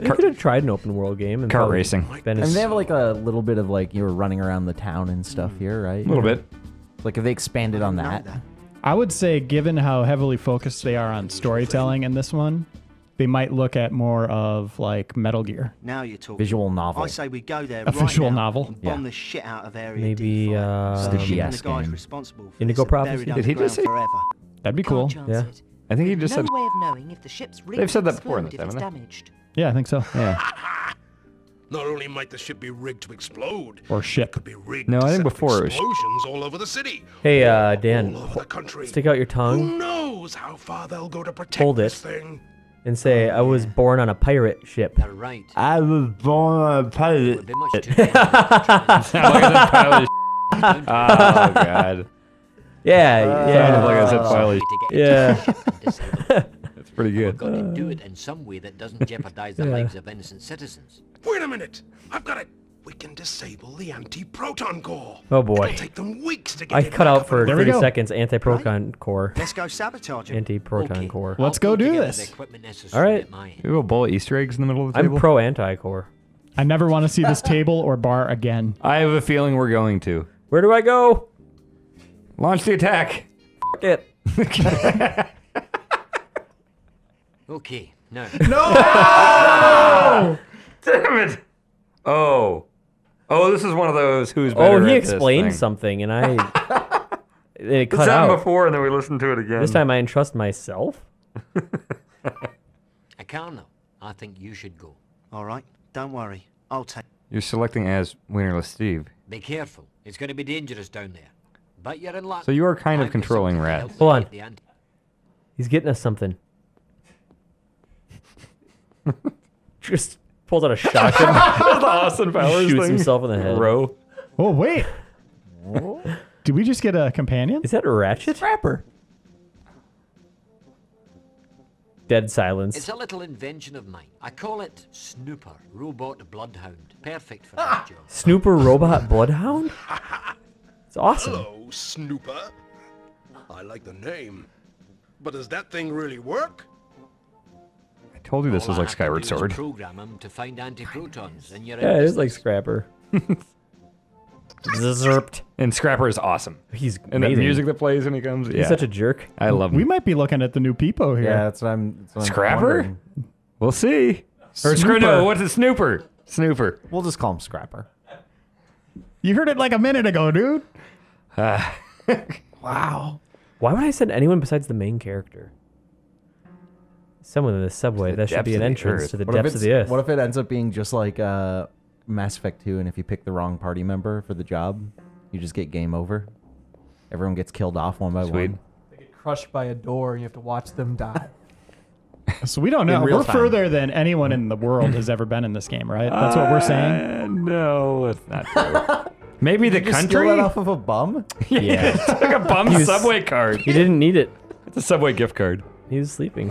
they could have tried an open world game and car racing. And they have like a little bit of like you were running around the town and stuff here, right? A little bit. Like if they expanded on that. I would say, given how heavily focused they are on storytelling in this one, they might look at more of like Metal Gear. Now you're talking visual novel. I say we go there. A right visual novel. Yeah. Bomb the shit out of area. Maybe Indigo Prophecy. Did he just say? Forever. That'd be cool. Yeah. I think he just said. Way of knowing if the ship's they've said that before, haven't they? Yeah, I think so. Yeah. Not only might the ship be rigged to explode, or ship could be rigged. No, I think before it was explosions all over the city. Hey, Dan, stick out your tongue. Who knows how far they'll go to protect hold this thing? And say, I was born on a pirate ship. Right. I was born on a pirate. Oh God. Yeah, yeah. Like I said, pilot. Yeah. Pretty good. We've got to do it in some way that doesn't jeopardize the lives of innocent citizens. Wait a minute! I've got it! We can disable the anti-proton core. Oh boy. It'll take them weeks to get it cut out for 30 seconds, anti-proton core. Let's go sabotage it. Anti-proton core. Let's go do this. Alright. We have a bowl of Easter eggs in the middle of the table. I'm pro-anti-core. I never want to see this table or bar again. I have a feeling we're going to. Where do I go? Launch the attack. F*** it. Okay, no. No! Damn it! Oh. Oh, this is one of those who's better at this thing. Oh, he explained something and I... it cut out. Before and then we listened to it again. This time I entrust myself? Akana, I think you should go. Alright, don't worry. I'll take... You're selecting as Winnerless Steve. Be careful. It's going to be dangerous down there. But you're in luck. So you are kind of controlling Raz. Hold on. He's getting us something. Just pulls out a shotgun. Austin Powers shoots himself in the head. Bro. Oh wait! Did we just get a companion? Is that a ratchet? Rapper. Dead silence. It's a little invention of mine. I call it Snooper Robot Bloodhound. Perfect for that job. Snooper Robot Bloodhound? It's awesome. Hello, Snooper. I like the name, but does that thing really work? Told you this was like Skyward Sword. Program him to find anti-protons and you're it is like Scrapper. Zerped. And Scrapper is awesome. He's amazing. And the music that plays when he comes. He's such a jerk. I love him. We might be looking at the new Peepo here. Yeah, that's what I'm. That's what Scrapper? I'm wondering. We'll see. Or Scrapper. What's a Snooper? Snooper. We'll just call him Scrapper. You heard it like a minute ago, dude. Wow. Why would I send anyone besides the main character? Someone in the subway. That should be an entrance to the depths of the earth. What if it ends up being just like Mass Effect 2, and if you pick the wrong party member for the job, you just get game over. Everyone gets killed off one by one. crushed by a door and you have to watch them die. So we don't know. We're further than anyone in the world has ever been in this game, right? That's what we're saying? No, it's not true. Maybe the country? Steal it off of a bum? Yeah. It's like a bum subway card. He didn't need it. It's a Subway gift card. He was sleeping.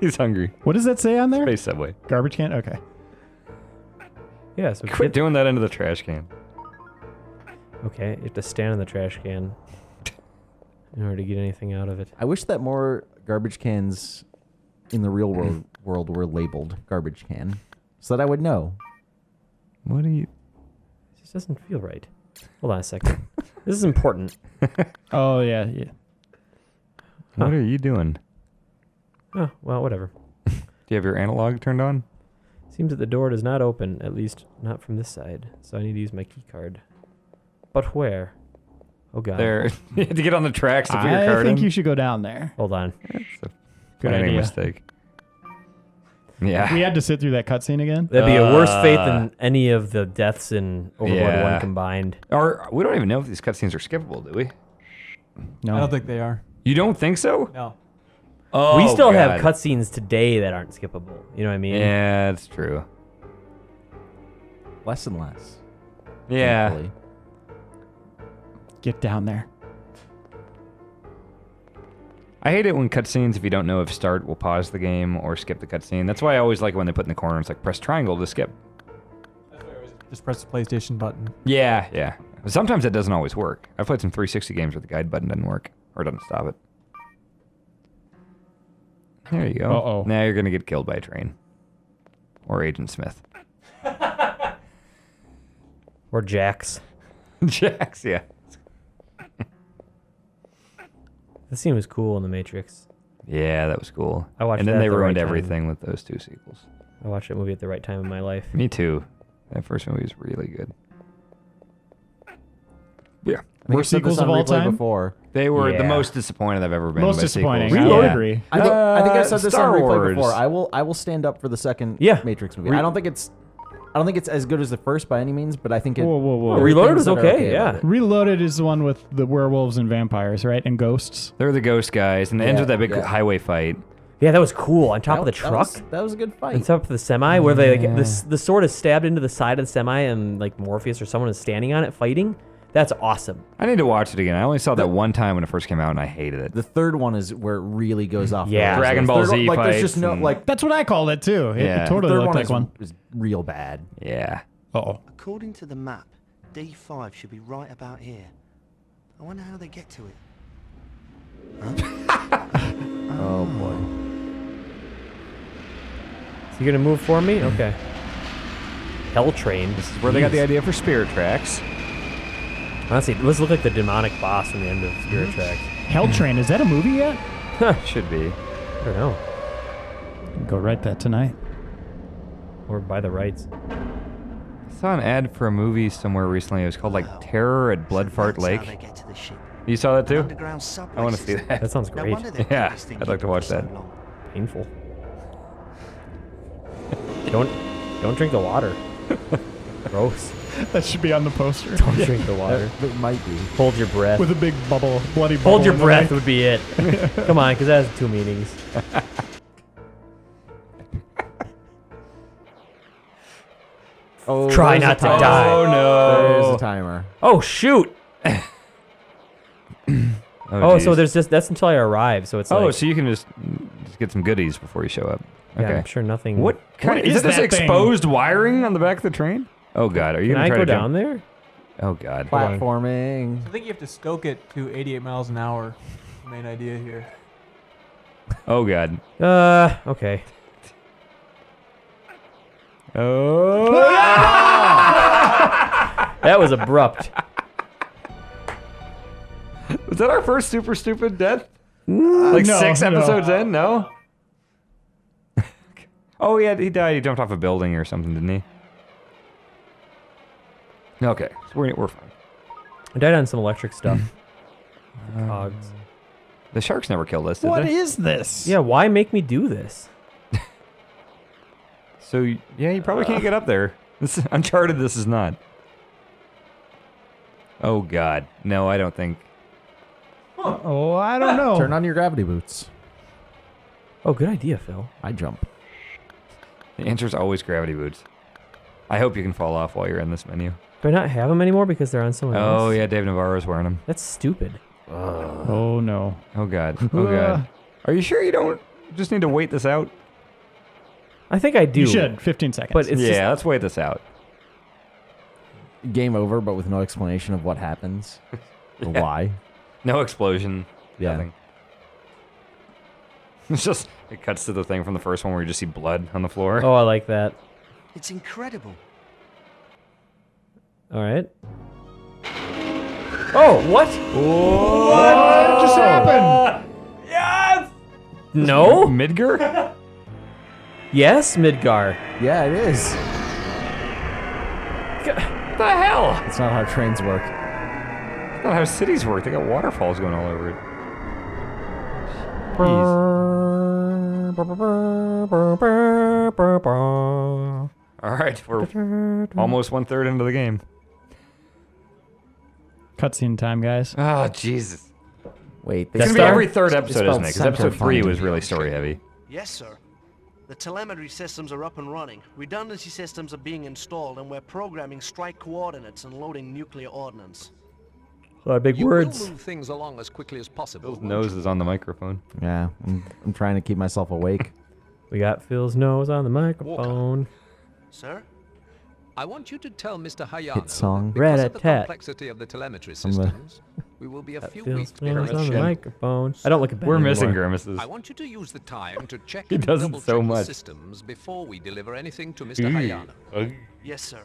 He's hungry. What does that say on there? Space Subway. Garbage can? Okay. Yeah, so quit doing that into the trash can. Okay, you have to stand in the trash can in order to get anything out of it. I wish that more garbage cans in the real world were labeled garbage can, so that I would know. What are you... This doesn't feel right. Hold on a second. This is important. Oh, yeah, yeah. Huh. What are you doing? Oh, well, whatever. Do you have your analog turned on? Seems that the door does not open, at least not from this side, so I need to use my key card. But where? Oh, God. There. You had to get on the tracks to put your card in. I think you should go down there. Hold on. Good idea. Mistake. Yeah. We had to sit through that cutscene again. That'd be a worse fate than any of the deaths in Overblood 1 combined. Or we don't even know if these cutscenes are skippable, do we? No. I don't think they are. You don't think so? No. Oh, we still have cutscenes today that aren't skippable. You know what I mean? Yeah, that's true. Less and less. Yeah. Thankfully. Get down there. I hate it when cutscenes, if you don't know if start will pause the game or skip the cutscene. That's why I always like when they put in the corner, it's like press triangle to skip. That's why I always just press the PlayStation button. Yeah, yeah. Sometimes that doesn't always work. I've played some 360 games where the guide button doesn't work or doesn't stop it. There you go. Uh-oh. Now you're going to get killed by a train. Or Agent Smith. Or Jax. Jax, yeah. This scene was cool in The Matrix. Yeah, that was cool. I watched. And then they ruined everything with those two sequels. I watched that movie at the right time in my life. Me too. That first movie was really good. Yeah. Worst sequels of all time? Before. They were the most disappointed I've ever been. Most disappointing. I would agree. I think I said this on Replay before. I will stand up for the second Matrix movie. I don't think it's as good as the first by any means, but I think it... Whoa, whoa, whoa. Reloaded is okay, yeah. Reloaded is the one with the werewolves and vampires, right? And ghosts. They're the ghost guys, and it ends with that big highway fight. Yeah, that was cool. On top of the truck. That was a good fight. On top of the semi, where they like the sword is stabbed into the side of the semi, and like Morpheus or someone is standing on it fighting. That's awesome. I need to watch it again. I only saw that one time when it first came out, and I hated it. The third one is where it really goes off. Yeah, Dragon Ball Z fights. Like, there's just no, like, that's what I called it, too. It totally looked like one. It was real bad. Yeah. Uh-oh. According to the map, D5 should be right about here. I wonder how they get to it. Huh? Oh, boy. So you're going to move for me? Okay. Hell Train. This is where they got the idea for Spirit Tracks. Honestly, let's look like the demonic boss in the end of Spirit Tracks. Hell Train, is that a movie yet? Should be. I don't know. Go write that tonight. Or buy the rights. I saw an ad for a movie somewhere recently. It was called, like, Terror at Bloodfart Lake. You saw that, too? I want to see that. That sounds great. Yeah, I'd like to watch that. Painful. Don't drink the water. Gross. That should be on the poster. Don't drink the water. It might be. Hold your breath. With a big bubble, bloody bubble. Hold your breath would be it. Come on, because that has two meanings. Oh, try not to die. Oh, no. There's a timer. Oh, shoot. Oh, so there's just, that's until I arrive. So it's so you can just get some goodies before you show up. Okay. Yeah, I'm sure nothing. What kind of, is this exposed wiring on the back of the train? Oh, God. Are you going to try to go down there? Oh, God. Platforming. I think you have to stoke it to 88 miles an hour. Main idea here. Oh, God. Okay. Oh. That was abrupt. Was that our first super stupid death? Like no, 6 episodes in? No? Oh, yeah. He died. He jumped off a building or something, didn't he? Okay, so we're fine. I died on some electric stuff. The sharks never killed us, did they? What is this? Yeah, why make me do this? So, yeah, you probably can't get up there. Uncharted, this is not. Oh, God. No, I don't think. Huh. Oh, I don't know. Turn on your gravity boots. Oh, good idea, Phil. I jump. The answer is always gravity boots. I hope you can fall off while you're in this menu. Do I not have them anymore because they're on someone else? Oh, yeah, Dave Navarro's wearing them. That's stupid. Oh, no. Oh, God. Oh, God. Are you sure you don't just need to wait this out? I think I do. You should. 15 seconds. But it's yeah, let's wait this out. Game over, but with no explanation of what happens. Or why. No explosion. Yeah. Nothing. It's just, it cuts to the thing from the first one where you just see blood on the floor. Oh, I like that. It's incredible. All right. Oh, what? Whoa. What just happened? Yes! No? Midgar? Yes, Midgar. Yeah, it is. What the hell? That's not how trains work. That's not how cities work. They got waterfalls going all over it. Jeez. All right, we're almost 1/3 into the game. Cutscene time, guys. Oh, Jesus. Wait, that's gonna be every third episode, isn't it? Because episode 3 was really story heavy. Yes, sir. The telemetry systems are up and running. Redundancy systems are being installed, and we're programming strike coordinates and loading nuclear ordnance. A lot of big words. Move things along as quickly as possible. Phil's nose is on the microphone. Yeah, I'm trying to keep myself awake. We got Phil's nose on the microphone. Walker. Sir, I want you to tell Mr. Hayano that because of the complexity of the telemetry systems, we will be a few weeks behind. I don't look at that. We're missing grimaces. I want you to use the time to check and double check the systems before we deliver anything to Mr. Hayano. Yes, sir.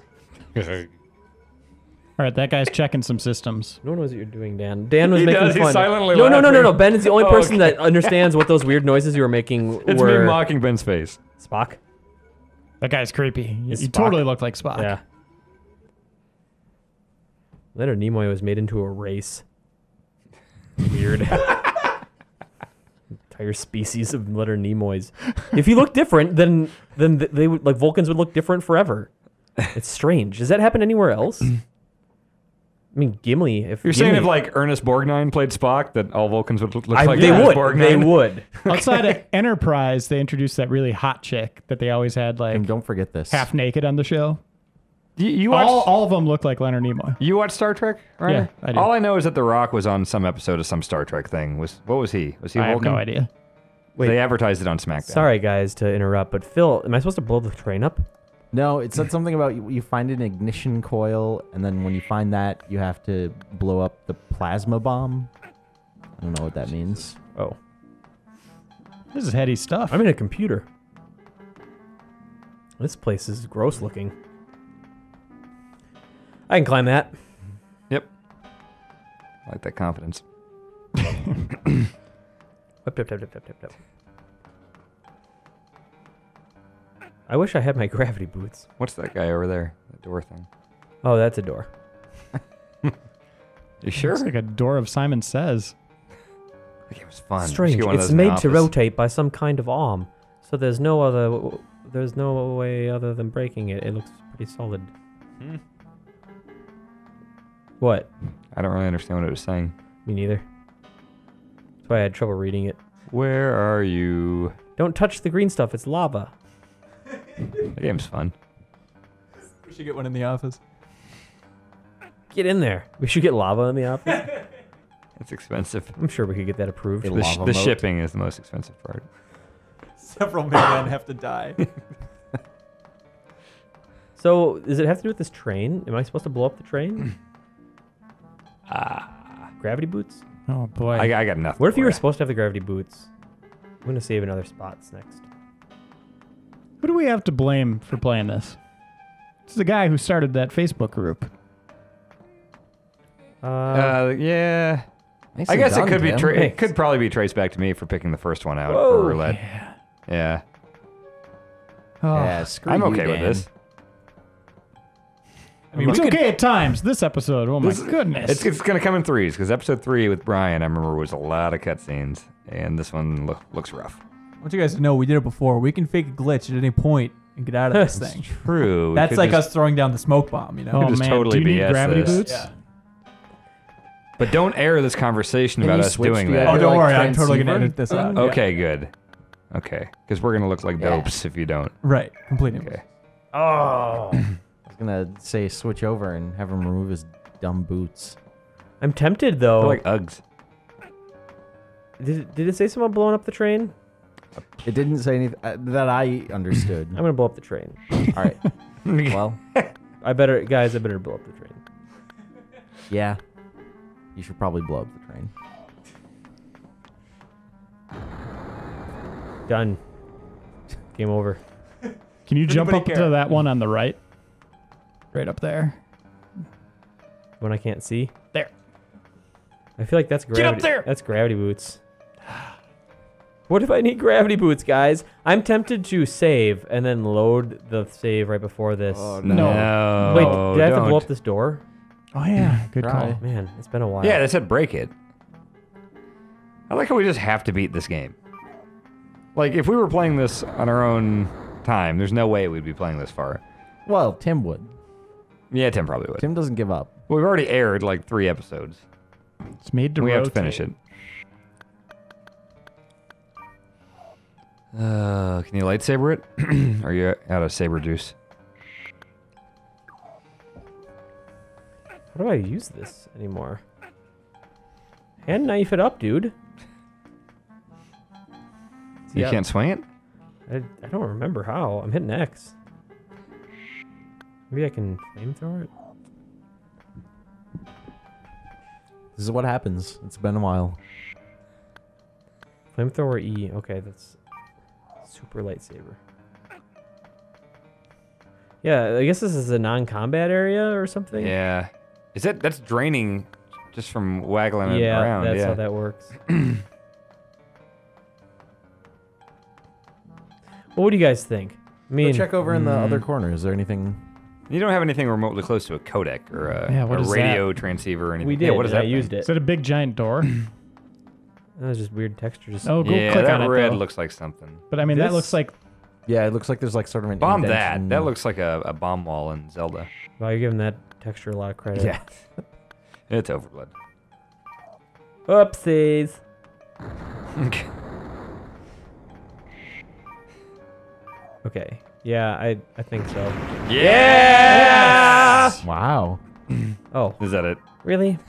All right, that guy's checking some systems. No one knows what you're doing, Dan. Dan was making fun. He's silently laughing. No. Ben is the only person that understands what those weird noises you were making were. It's me mocking Ben's face. Spock. That guy's creepy. You totally look like Spock. Yeah. Leonard Nimoy was made into a race. Weird. Entire species of Leonard Nimoys. If he looked different, then they would like Vulcans would look different forever. It's strange. Does that happen anywhere else? I mean, Gimli. If you're saying if like Ernest Borgnine played Spock, that all Vulcans would look like Ernest Borgnine. They would. Outside of Enterprise, they introduced that really hot chick that they always had, like. And don't forget this. Half naked on the show. You watched, all of them look like Leonard Nimoy. You watch Star Trek, right? Yeah, I do. All I know is that The Rock was on some episode of some Star Trek thing. What was he? Was he a Vulcan? I have no idea. Wait, they advertised it on SmackDown. Sorry, guys, to interrupt, but Phil, am I supposed to blow the train up? No, it said something about you find an ignition coil, and then when you find that, you have to blow up the plasma bomb. I don't know what that means. Oh. This is heady stuff. I'm in a computer. This place is gross looking. I can climb that. Yep. I like that confidence. Up. I wish I had my gravity boots. What's that guy over there? That door thing. Oh, that's a door. You sure? It's like a door of Simon Says. That game was fun. Strange. It's made to rotate by some kind of arm, so there's no way other than breaking it. It looks pretty solid. Hmm. What? I don't really understand what it was saying. Me neither. That's why I had trouble reading it. Where are you? Don't touch the green stuff. It's lava. The game's fun. We should get one in the office. Get in there. We should get lava in the office. It's expensive. I'm sure we could get that approved. The shipping is the most expensive part. Several million have to die. So, does it have to do with this train? Am I supposed to blow up the train? Gravity boots? Oh, boy. I got nothing. What if you were supposed to have the gravity boots? I'm going to save another spots next. Who do we have to blame for playing this? It's the guy who started that Facebook group. Yeah. I guess it could be. It could probably be traced back to me for picking the first one out for roulette. Yeah. Yeah. Oh, yeah, screw you, I'm okay with this. I mean, it's okay at times. This episode, oh my goodness! It's gonna come in threes because episode 3 with Brian, I remember, was a lot of cutscenes, and this one looks rough. I want you guys to know we did it before. We can fake a glitch at any point and get out of this thing. True. That's like us throwing down the smoke bomb, you know? Oh, man. Totally BS. Do you need gravity boots? Yeah. But don't air this conversation about us doing that. Oh, don't worry, I'm totally gonna edit this out. Okay, good. Okay, because we're gonna look like dopes if you don't. Right, completely. Okay. Oh. I was gonna say switch over and have him remove his dumb boots. I'm tempted though. They're like Uggs. Did it say someone blowing up the train? It didn't say anything that I understood. I'm gonna blow up the train. All right. Well, guys, I better blow up the train. Yeah. You should probably blow up the train. Done. Game over. Can you jump up to that one on the right? Right up there. One I can't see? There. I feel like that's gravity. Get up there! That's gravity boots. What if I need gravity boots, guys? I'm tempted to save and then load the save right before this. Oh, no. Wait, did I have to blow up this door? Oh, yeah. Good call. Man, it's been a while. Yeah, they said break it. I like how we just have to beat this game. Like, if we were playing this on our own time, there's no way we'd be playing this far. Well, Tim would. Yeah, Tim probably would. Tim doesn't give up. Well, we've already aired, like, 3 episodes. It's made to rotate. We have to finish it. Can you lightsaber it? Are you out of saber juice? How do I use this anymore? Hand knife it up, dude. You can't swing it? I don't remember how. I'm hitting X. Maybe I can flamethrower it? This is what happens. It's been a while. Flamethrower E. Okay, that's... Super lightsaber. Yeah, I guess this is a non-combat area or something. Yeah. Is that... That's draining just from waggling it around. That's how that works. Well, what do you guys think? I mean, go check over in the other corner. Is there anything... You don't have anything remotely close to a codec or a radio transceiver or anything. We did. Yeah, what is that? I used it. Is that a big giant door? That was just weird textures. Oh, go click on it. That red looks like something. But I mean, that looks like... Yeah, it looks like there's like sort of an bomb indention. That looks like a bomb wall in Zelda. Wow, you're giving that texture a lot of credit. Yeah. It's Overblood. Oopsies. Okay. Okay. Yeah, I think so. Yeah! Yes! Wow. Oh. Is that it? Really?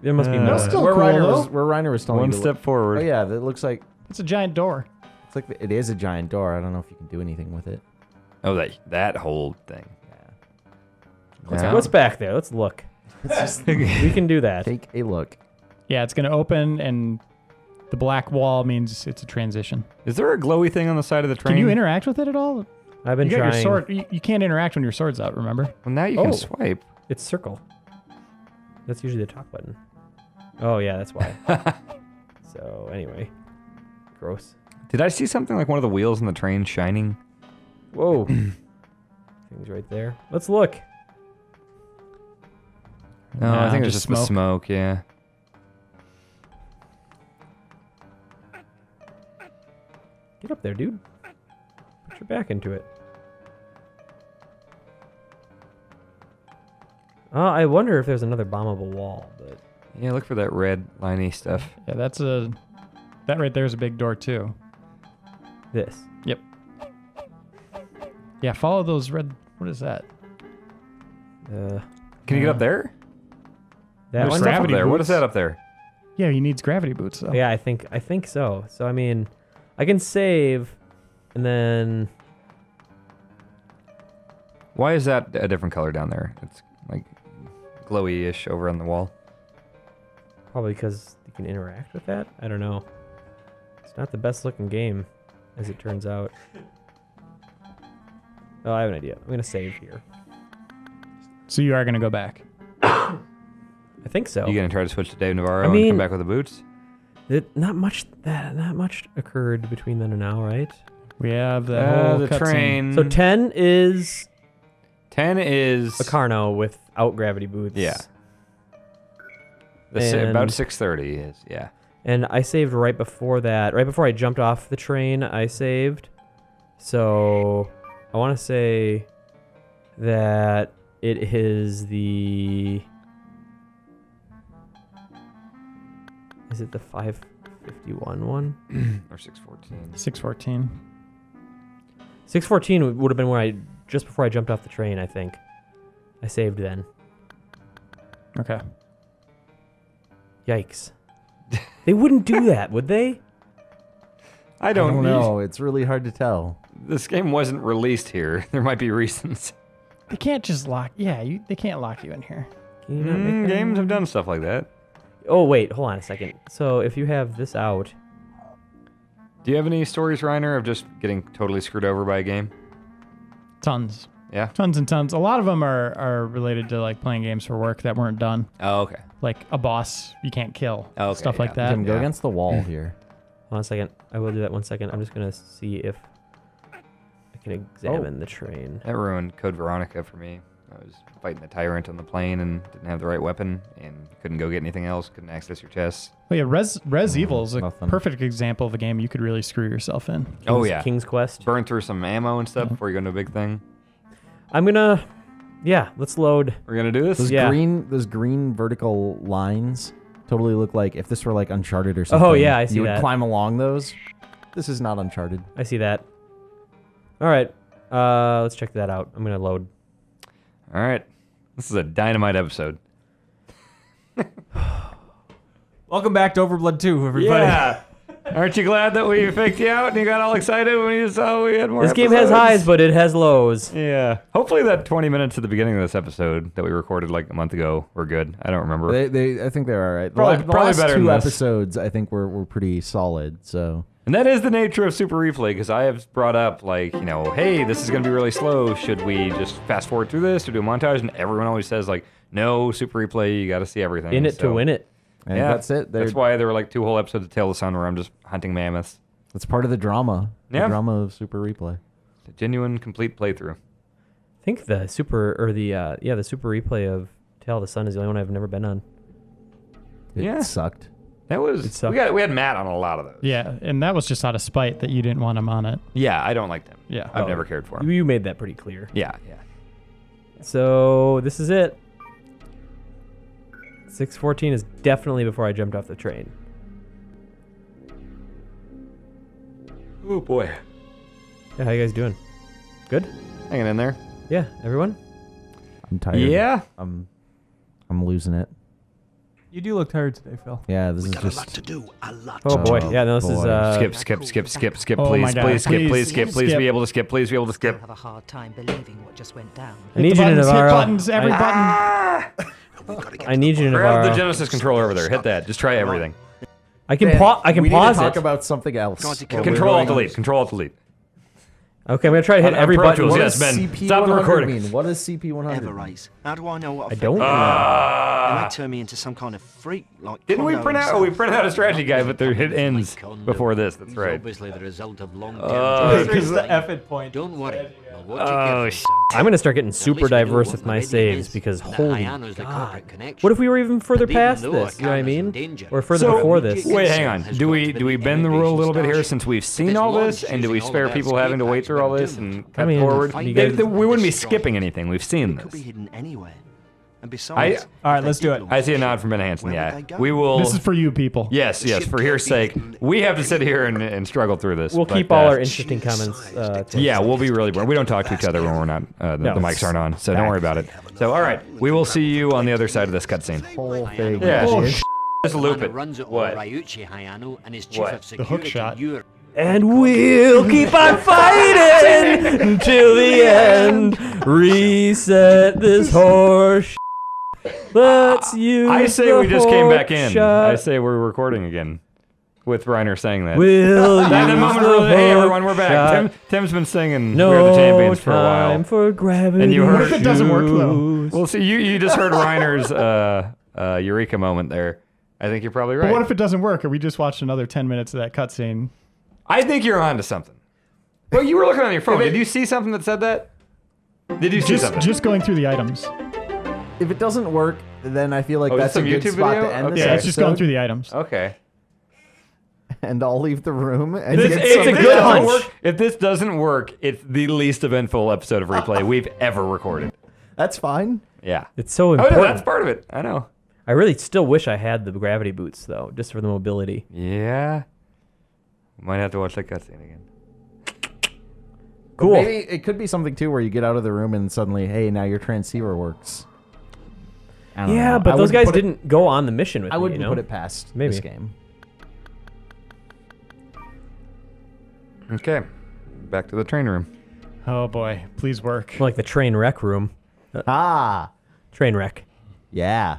There must be no. That's still where Reiner was still one step forward. Oh yeah, it looks like it's a giant door. It's like it is a giant door. I don't know if you can do anything with it. Oh, that whole thing. Yeah. What's back there? Let's look. We can do that. Take a look. Yeah, it's gonna open and. The black wall means it's a transition. Is there a glowy thing on the side of the train? Can you interact with it at all? I've been trying. Your sword. You can't interact when your sword's out, remember? Well, now you can swipe. It's circle. That's usually the talk button. Oh, yeah, that's why. So, anyway. Gross. Did I see something like one of the wheels on the train shining? Whoa. Things right there. Let's look. No, I think it was just the smoke, yeah. Get up there, dude. Put your back into it. I wonder if there's another bombable wall, but... Yeah, look for that red liney stuff. Yeah, that's a... That right there is a big door, too. This? Yep. Yeah, follow those red... What is that? Can you get up there? That one's up there. What is that up there? Yeah, he needs gravity boots, though. Yeah, I think so. So, I mean... I can save, and then... Why is that a different color down there? It's, like, glowy-ish over on the wall. Probably because you can interact with that? I don't know. It's not the best-looking game, as it turns out. Oh, I have an idea. I'm going to save here. So you are going to go back? I think so. You going to try to switch to Dave Navarro and come back with the boots? Not much occurred between then and now, right? We have the train. So 10 is... 10 is... A Carno without gravity boots. Yeah. About 6:30 is, yeah. And I saved right before that. Right before I jumped off the train, I saved. So I want to say that It is the... Is it the 551 one? Or 614? 614. 614 would have been where I... Just before I jumped off the train, I think. I saved then. Okay. Yikes. They wouldn't do that, would they? I don't know. It's really hard to tell. This game wasn't released here. There might be reasons. They can't just lock... Yeah, they can't lock you in here. Can you not make them? Games have done stuff like that. Oh, wait. Hold on a second. So if you have this out... Do you have any stories, Reiner, of just getting totally screwed over by a game? Tons. Yeah? Tons and tons. A lot of them are related to like playing games for work that weren't done. Oh, okay. Like a boss you can't kill. Oh, okay, stuff like that. Tim, go against the wall here. Hold on a second. I will do that 1 second. I'm just going to see if... Examine the train. That ruined Code Veronica for me. I was fighting the tyrant on the plane and didn't have the right weapon and couldn't go get anything else, couldn't access your chests. Well, yeah, Res Evil is a perfect example of a game you could really screw yourself in. King's Quest. Burn through some ammo and stuff before you go into a big thing. I'm gonna... Yeah, let's load. We're gonna do this? Those green vertical lines totally look like if this were like Uncharted or something. Oh yeah, I see that. You would climb along those. This is not Uncharted. I see that. All right, let's check that out. I'm gonna load. All right, this is a dynamite episode. Welcome back to Overblood 2, everybody. Yeah, aren't you glad that we faked you out and you got all excited when you saw we had more? This game has highs, but it has lows. Yeah. Hopefully, that 20 minutes at the beginning of this episode that we recorded like a month ago were good. I don't remember. They I think they're all right. Probably better than this. The last two episodes, I think, were pretty solid. So. And that is the nature of Super Replay, because I have brought up, like, you know, hey, this is going to be really slow. Should we just fast forward through this or do a montage? And everyone always says, like, no, Super Replay, you got to see everything. In it to win it. And yeah, that's it. That's why there were, like, 2 whole episodes of Tale of the Sun where I'm just hunting mammoths. That's part of the drama. Yeah. The drama of Super Replay. It's a genuine, complete playthrough. I think the the Super Replay of Tale of the Sun is the only one I've never been on. It sucked. That was... We had Matt on a lot of those. Yeah, and that was just out of spite that you didn't want him on it. Yeah, I don't like them. Yeah. I've never cared for him. You made that pretty clear. Yeah. So, this is it. 6:14 is definitely before I jumped off the train. Oh, boy. Yeah, how you guys doing? Good? Hanging in there. Yeah, everyone? I'm tired. Yeah? I'm losing it. You do look tired today, Phil. Yeah, this is just... We got a lot to do, a lot to do. Oh, boy. Yeah, no, this is... Skip, please be able to skip, please be able to skip. I have a hard time believing what just went down. I need you to Navarro. Hit buttons, every button. I need you to Navarro. Grab the Genesis controller over there. Hit that. Just try everything. I can pause it. We need to talk about something else. Control-Alt-Delete. Okay, I'm going to try to hit every button. Yes, Ben. Stop the recording. What does CP100 mean? How do I know what I don't know? They might turn me into some kind of freak. Like didn't Kondo we print out? Oh, we printed out a strategy guide, but their hit ends before this. That's right. Obviously the result of long because the effing point. Don't worry. Oh, shit. I'm going to start getting super diverse with my saves because holy God. What if we were even further past this? You know what I mean? Or further before this? Wait, hang on. Do we bend the rule a little bit here since we've seen all this? And do we spare people having to wait through all this and cut forward? We wouldn't be skipping anything. We've seen this. Could be hidden anywhere. And besides, all right, let's do it. I see a nod from Ben Hansen. Yeah, we will. This is for you people. Yes, for your sake. We have to sit here and struggle through this. We'll keep all our interesting comments. Yeah, we'll be really boring. We don't talk to each other when we're not. The mics aren't on, so don't worry about it. So, all right, we will see you on the other side of this cutscene. Whole thing. Yeah, just loop it. What? The hook shot. And we'll keep on fighting until the end. Reset this horse. Let's use I say the we just came back in. Shot. I say we're recording again. With Reiner saying that. We'll hey everyone, we're back. Tim's been singing We're the Champions for a while. Time for gravity. And you heard it doesn't work though. Well, see, you just heard Reiner's Eureka moment there. I think you're probably right. But what if it doesn't work? Or we just watched another 10 minutes of that cutscene? I think you're onto something. Well, you were looking on your phone. Did you see something that said that? Did you see something? Just going through the items. If it doesn't work, then I feel like that's a good spot to end this episode. Yeah, it's just going through the items. Okay. And I'll leave the room. And it's a good hunch. If this doesn't work, it's the least eventful episode of Replay we've ever recorded. That's fine. Yeah. It's so important. Oh, no, that's part of it. I know. I really still wish I had the gravity boots, though, just for the mobility. Yeah. Might have to watch that cutscene again. Cool. But maybe it could be something, too, where you get out of the room and suddenly, hey, now your transceiver works. Yeah, but those guys didn't go on the mission with me, you know? I wouldn't put it past this game. Okay. Back to the train room. Oh, boy. Please work. Like the train wreck room. Ah. Train wreck. Yeah.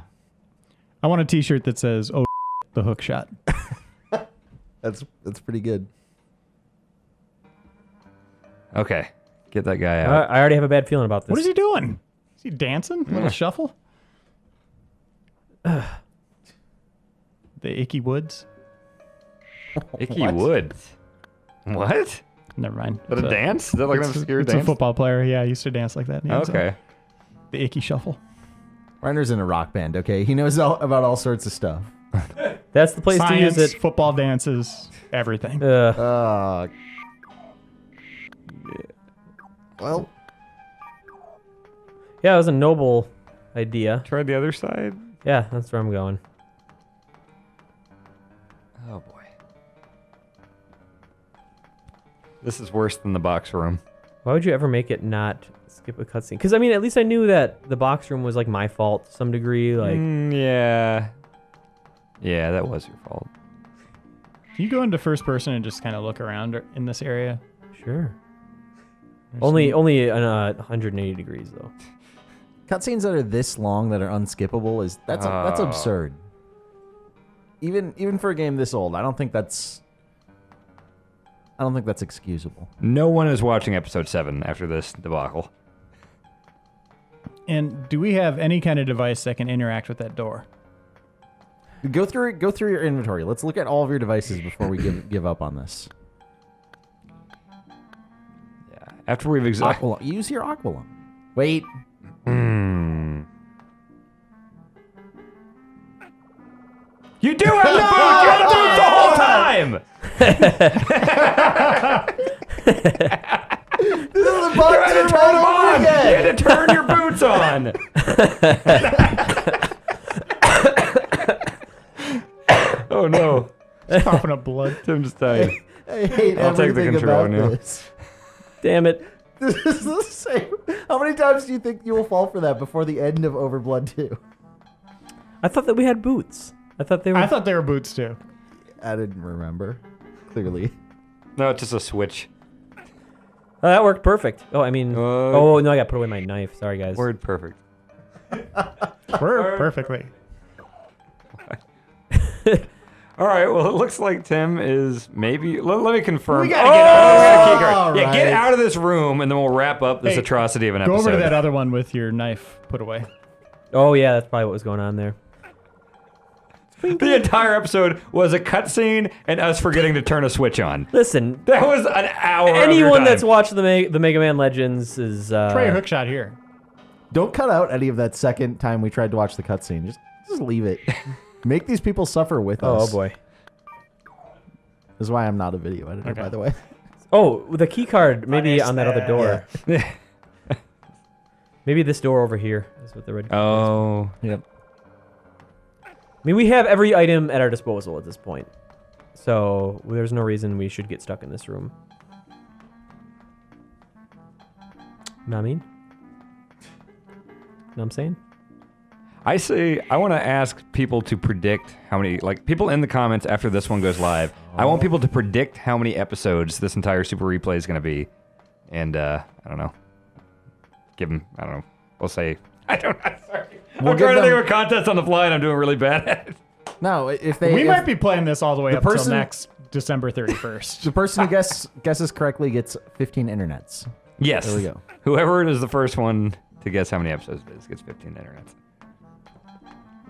I want a t-shirt that says, oh, the hook shot. That's pretty good. Okay. Get that guy out. I already have a bad feeling about this. What is he doing? Is he dancing? A little shuffle? The Icky Woods? Icky Woods? What? Never mind. Is that a dance? Is that like an obscure dance? It's a football player. Yeah, he used to dance like that. Okay. The Icky Shuffle. Reiner's in a rock band, okay? He knows about all sorts of stuff. That's the place Science, to use it. Football dances, everything. Well. Yeah, it was a noble idea. Try the other side? Yeah, that's where I'm going. Oh, boy. This is worse than the box room. Why would you ever make it not skip a cutscene? Because, I mean, at least I knew that the box room was, like, my fault to some degree. Like, yeah. Yeah, that was your fault. Can you go into first person and just kind of look around in this area? Sure. There's only 180 degrees, though. Cutscenes that are this long that are unskippable is that's absurd. Even for a game this old, I don't think that's excusable. No one is watching episode 7 after this debacle. And do we have any kind of device that can interact with that door? Go through your inventory. Let's look at all of your devices before we give up on this. Yeah. After we've Aqualung. Use your Aqualung. Wait. You do have the boot the whole time. This is a bug to turn on. You had to turn your boots on. Oh no! It's popping up blood. Tim just died. I hate I'll take the control now. Damn it! This is the same. How many times do you think you will fall for that before the end of Overblood 2? I thought that we had boots. I thought they were boots too. I didn't remember. Clearly. No, it's just a switch. Oh, that worked perfect. Oh, I mean. Oh no, I got to put away my knife. Sorry, guys. Word perfect. Word perfectly. All right. Well, it looks like Tim is maybe. Let me confirm. We gotta get out. Yeah, get out of this room, and then we'll wrap up this atrocity of an episode. Go over to that other one with your knife put away. Oh yeah, that's probably what was going on there. The entire episode was a cutscene and us forgetting to turn a switch on. Listen, that was an hour. Anyone that's watched the Mega Man Legends is try a hookshot here. Don't cut out any of that second time we tried to watch the cutscene. Just leave it. Make these people suffer with us. Oh, boy. This is why I'm not a video editor, by the way. Oh, the key card maybe on that other door. Yeah. Maybe this door over here is what the red card is. Oh, yep. I mean, we have every item at our disposal at this point. So there's no reason we should get stuck in this room. You know what I mean? You know what I'm saying? I say I want to ask people to predict how many, like, people in the comments after this one goes live. Oh. I want people to predict how many episodes this entire Super Replay is going to be, and I don't know. Give them, I don't know. We'll say I don't. I'm sorry. We'll I'm trying to think of a contest on the fly, and I'm doing really bad at it. No, if they we might be playing this all the way up until next December 31st. The person who guesses correctly gets 15 internets. Yes. There we go. Whoever is the first one to guess how many episodes it is gets 15 internets.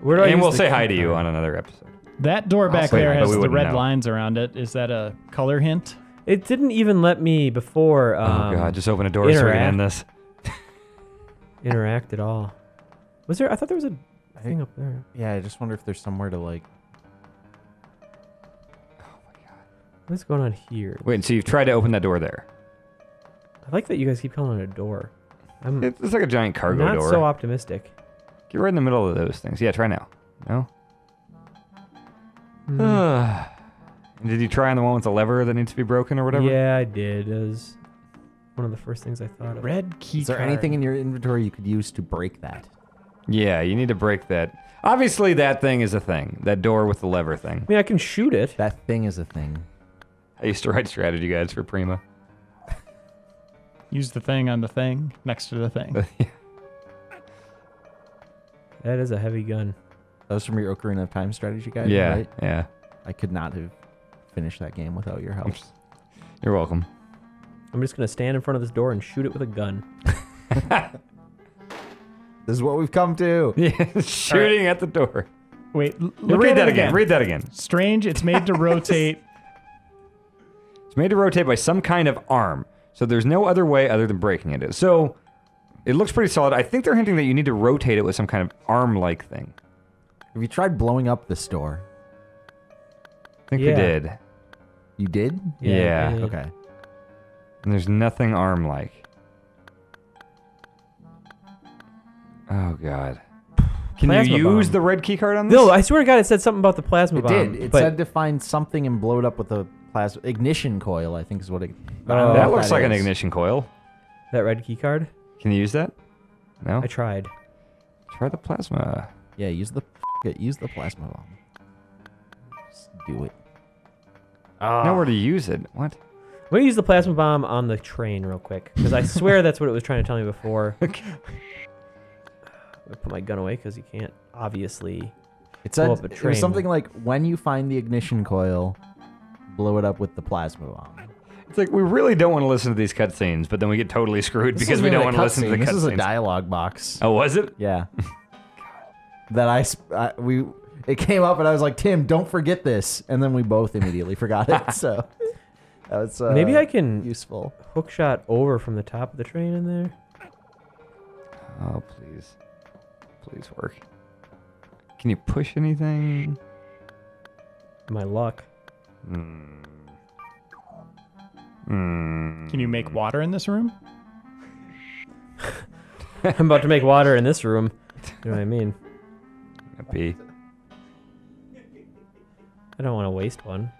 And we'll say hi to you on another episode. That door back there has the red lines around it. Is that a color hint? It didn't even let me before. Oh god! Just open a door so we can end this. Interact at all? Was there? I thought there was a thing up there. Yeah, I just wonder if there's somewhere to like. Oh my god! What's going on here? Wait, so you've tried to open that door there? I like that you guys keep calling it a door. It's like a giant cargo door. Not so optimistic. Get right in the middle of those things. Yeah, try now. No? Mm. And did you try on the one with the lever that needs to be broken or whatever? Yeah, I did. It was one of the first things I thought of. Red key. Is there anything in your inventory you could use to break that? Yeah, you need to break that. Obviously, that thing is a thing. That door with the lever thing. I mean, I can shoot it. That thing is a thing. I used to write strategy guides for Prima. Use the thing on the thing next to the thing. That is a heavy gun. That was from your Ocarina of Time strategy guide, right? Yeah. I could not have finished that game without your help. You're welcome. I'm just going to stand in front of this door and shoot it with a gun. This is what we've come to. Yeah, shooting at the door. Wait, read that again. Read that again. Strange, it's made to rotate. It's made to rotate by some kind of arm. So there's no other way other than breaking it. So it looks pretty solid. I think they're hinting that you need to rotate it with some kind of arm-like thing. Have you tried blowing up this door? I think we did. You did? Yeah. Okay. And there's nothing arm-like. Oh, God. Can plasma you use the red key card on this? No, I swear to God it said something about the plasma bomb. It did. It said to find something and blow it up with a plasma... Ignition coil, I think is what it... that looks like an ignition coil. That red key card? Can you use that? No? I tried. Try the plasma. Yeah, use the plasma bomb. Just do it. Nowhere to use it. What? I'm going to use the plasma bomb on the train real quick. Because I swear that's what it was trying to tell me before. Okay. I put my gun away because you can't obviously blow up a train. It was something like, when you find the ignition coil, blow it up with the plasma bomb. It's like, we really don't want to listen to these cutscenes, but then we get totally screwed because we don't want to listen to the cutscenes. This is a dialogue box. Oh, was it? Yeah. That it came up and I was like, Tim, don't forget this. And then we both immediately forgot it, so that was maybe I can useful. Hookshot over from the top of the train in there. Oh, please. Please work. Can you push anything? My luck. Can you make water in this room? I'm about to make water in this room. You know what I mean? Pee. I don't want to waste one.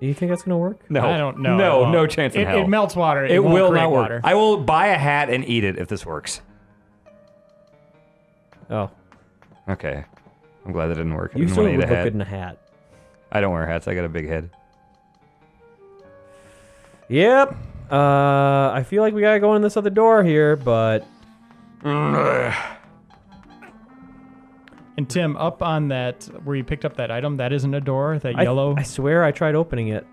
Do you think that's going to work? No. I don't know. No, no chance in hell. It melts water. It will not work. Water. I will buy a hat and eat it if this works. Oh. Okay. I'm glad that didn't work. You still look good in a hat. I don't wear hats. I got a big head. Yep. I feel like we gotta go in this other door here, but... And Tim, up on that, where you picked up that item, that isn't a door, that yellow... I swear I tried opening it.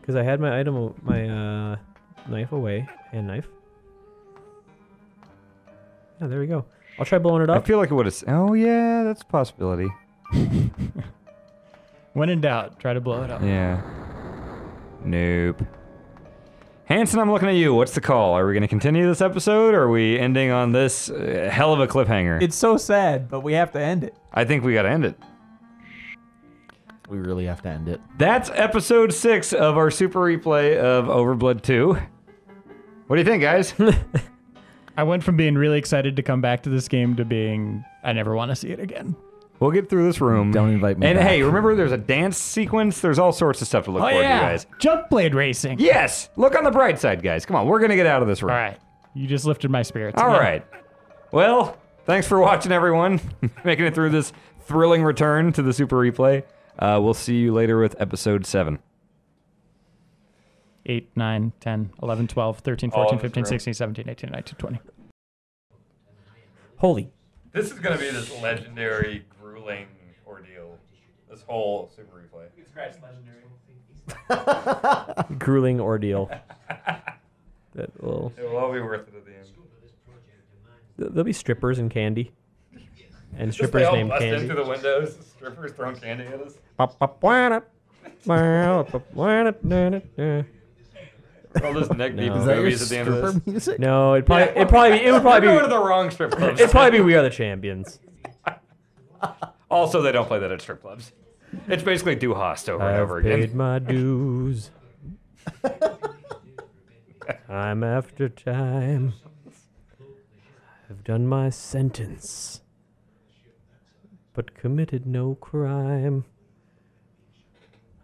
Because I had my item, my knife away. Hand knife. Yeah, there we go. I'll try blowing it up. I feel like it would have... Oh, yeah, that's a possibility. When in doubt, try to blow it up. Yeah. Nope. Hansen, I'm looking at you. What's the call? Are we going to continue this episode, or are we ending on this hell of a cliffhanger? It's so sad, but we have to end it. I think we got to end it. We really have to end it. That's episode 6 of our Super Replay of Overblood 2. What do you think, guys? I went from being really excited to come back to this game to being, I never want to see it again. We'll get through this room. Don't invite me. And back. Hey, remember there's a dance sequence? There's all sorts of stuff to look forward to, guys. Jump blade racing. Yes. Look on the bright side, guys. Come on, we're going to get out of this room. All right. You just lifted my spirits. All right. Well, thanks for watching, everyone. Making it through this thrilling return to the Super Replay. We'll see you later with episode 7. 8, 9, 10, 11, 12, 13, 14, 15, 16, 17, 18, 19, 20. Holy. This is going to be this legendary, grueling ordeal. This whole Super Replay. It's Christ legendary. Grueling ordeal. That little... It will all be worth it at the end. There'll be strippers and candy. And strippers named Candy. They all bust in through the windows. Strippers throwing candy at us. All those neck deep movies at the end of this. Music? No, it would probably be going to the wrong strip clubs. It'd probably be We Are the Champions. Also, they don't play that at strip clubs. It's basically Du Hast over and over again. I paid my dues. Time after time. I've done my sentence, but committed no crime.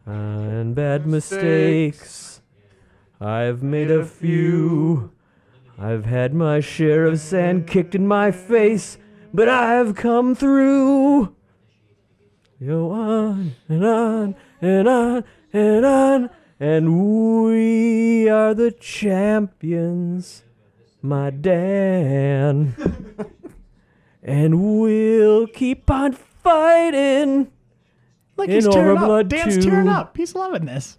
And bad mistakes, I've made a few. I've had my share of sand kicked in my face, but I've come through. Go on and on and on and on, and we are the champions, my Dan. And we'll keep on fighting. Like he's tearing up. Dan's tearing up. He's loving this.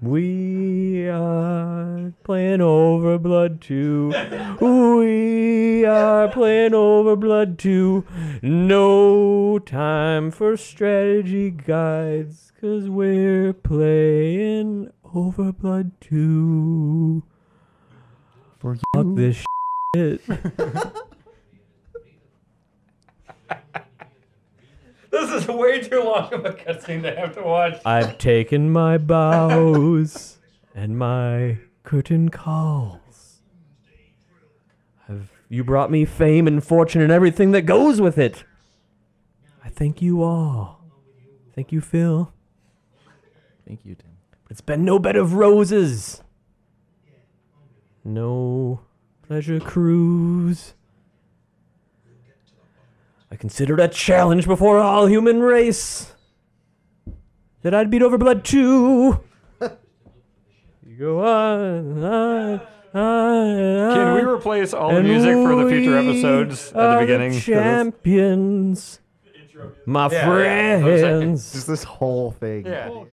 We are playing Overblood 2. We are playing Overblood 2. No time for strategy guides, 'cause we're playing Overblood 2. For you. Fuck this shit. This is way too long of a cutscene to have to watch. I've taken my bows and my curtain calls. You brought me fame and fortune and everything that goes with it. I thank you all. Thank you, Phil. Thank you, Tim. It's been no bed of roses. No pleasure cruise. I considered a challenge before all human race that I'd beat Overblood 2. You go on. Can we replace all the music for the future episodes at the beginning? Champions, my friends. Just this whole thing. Yeah.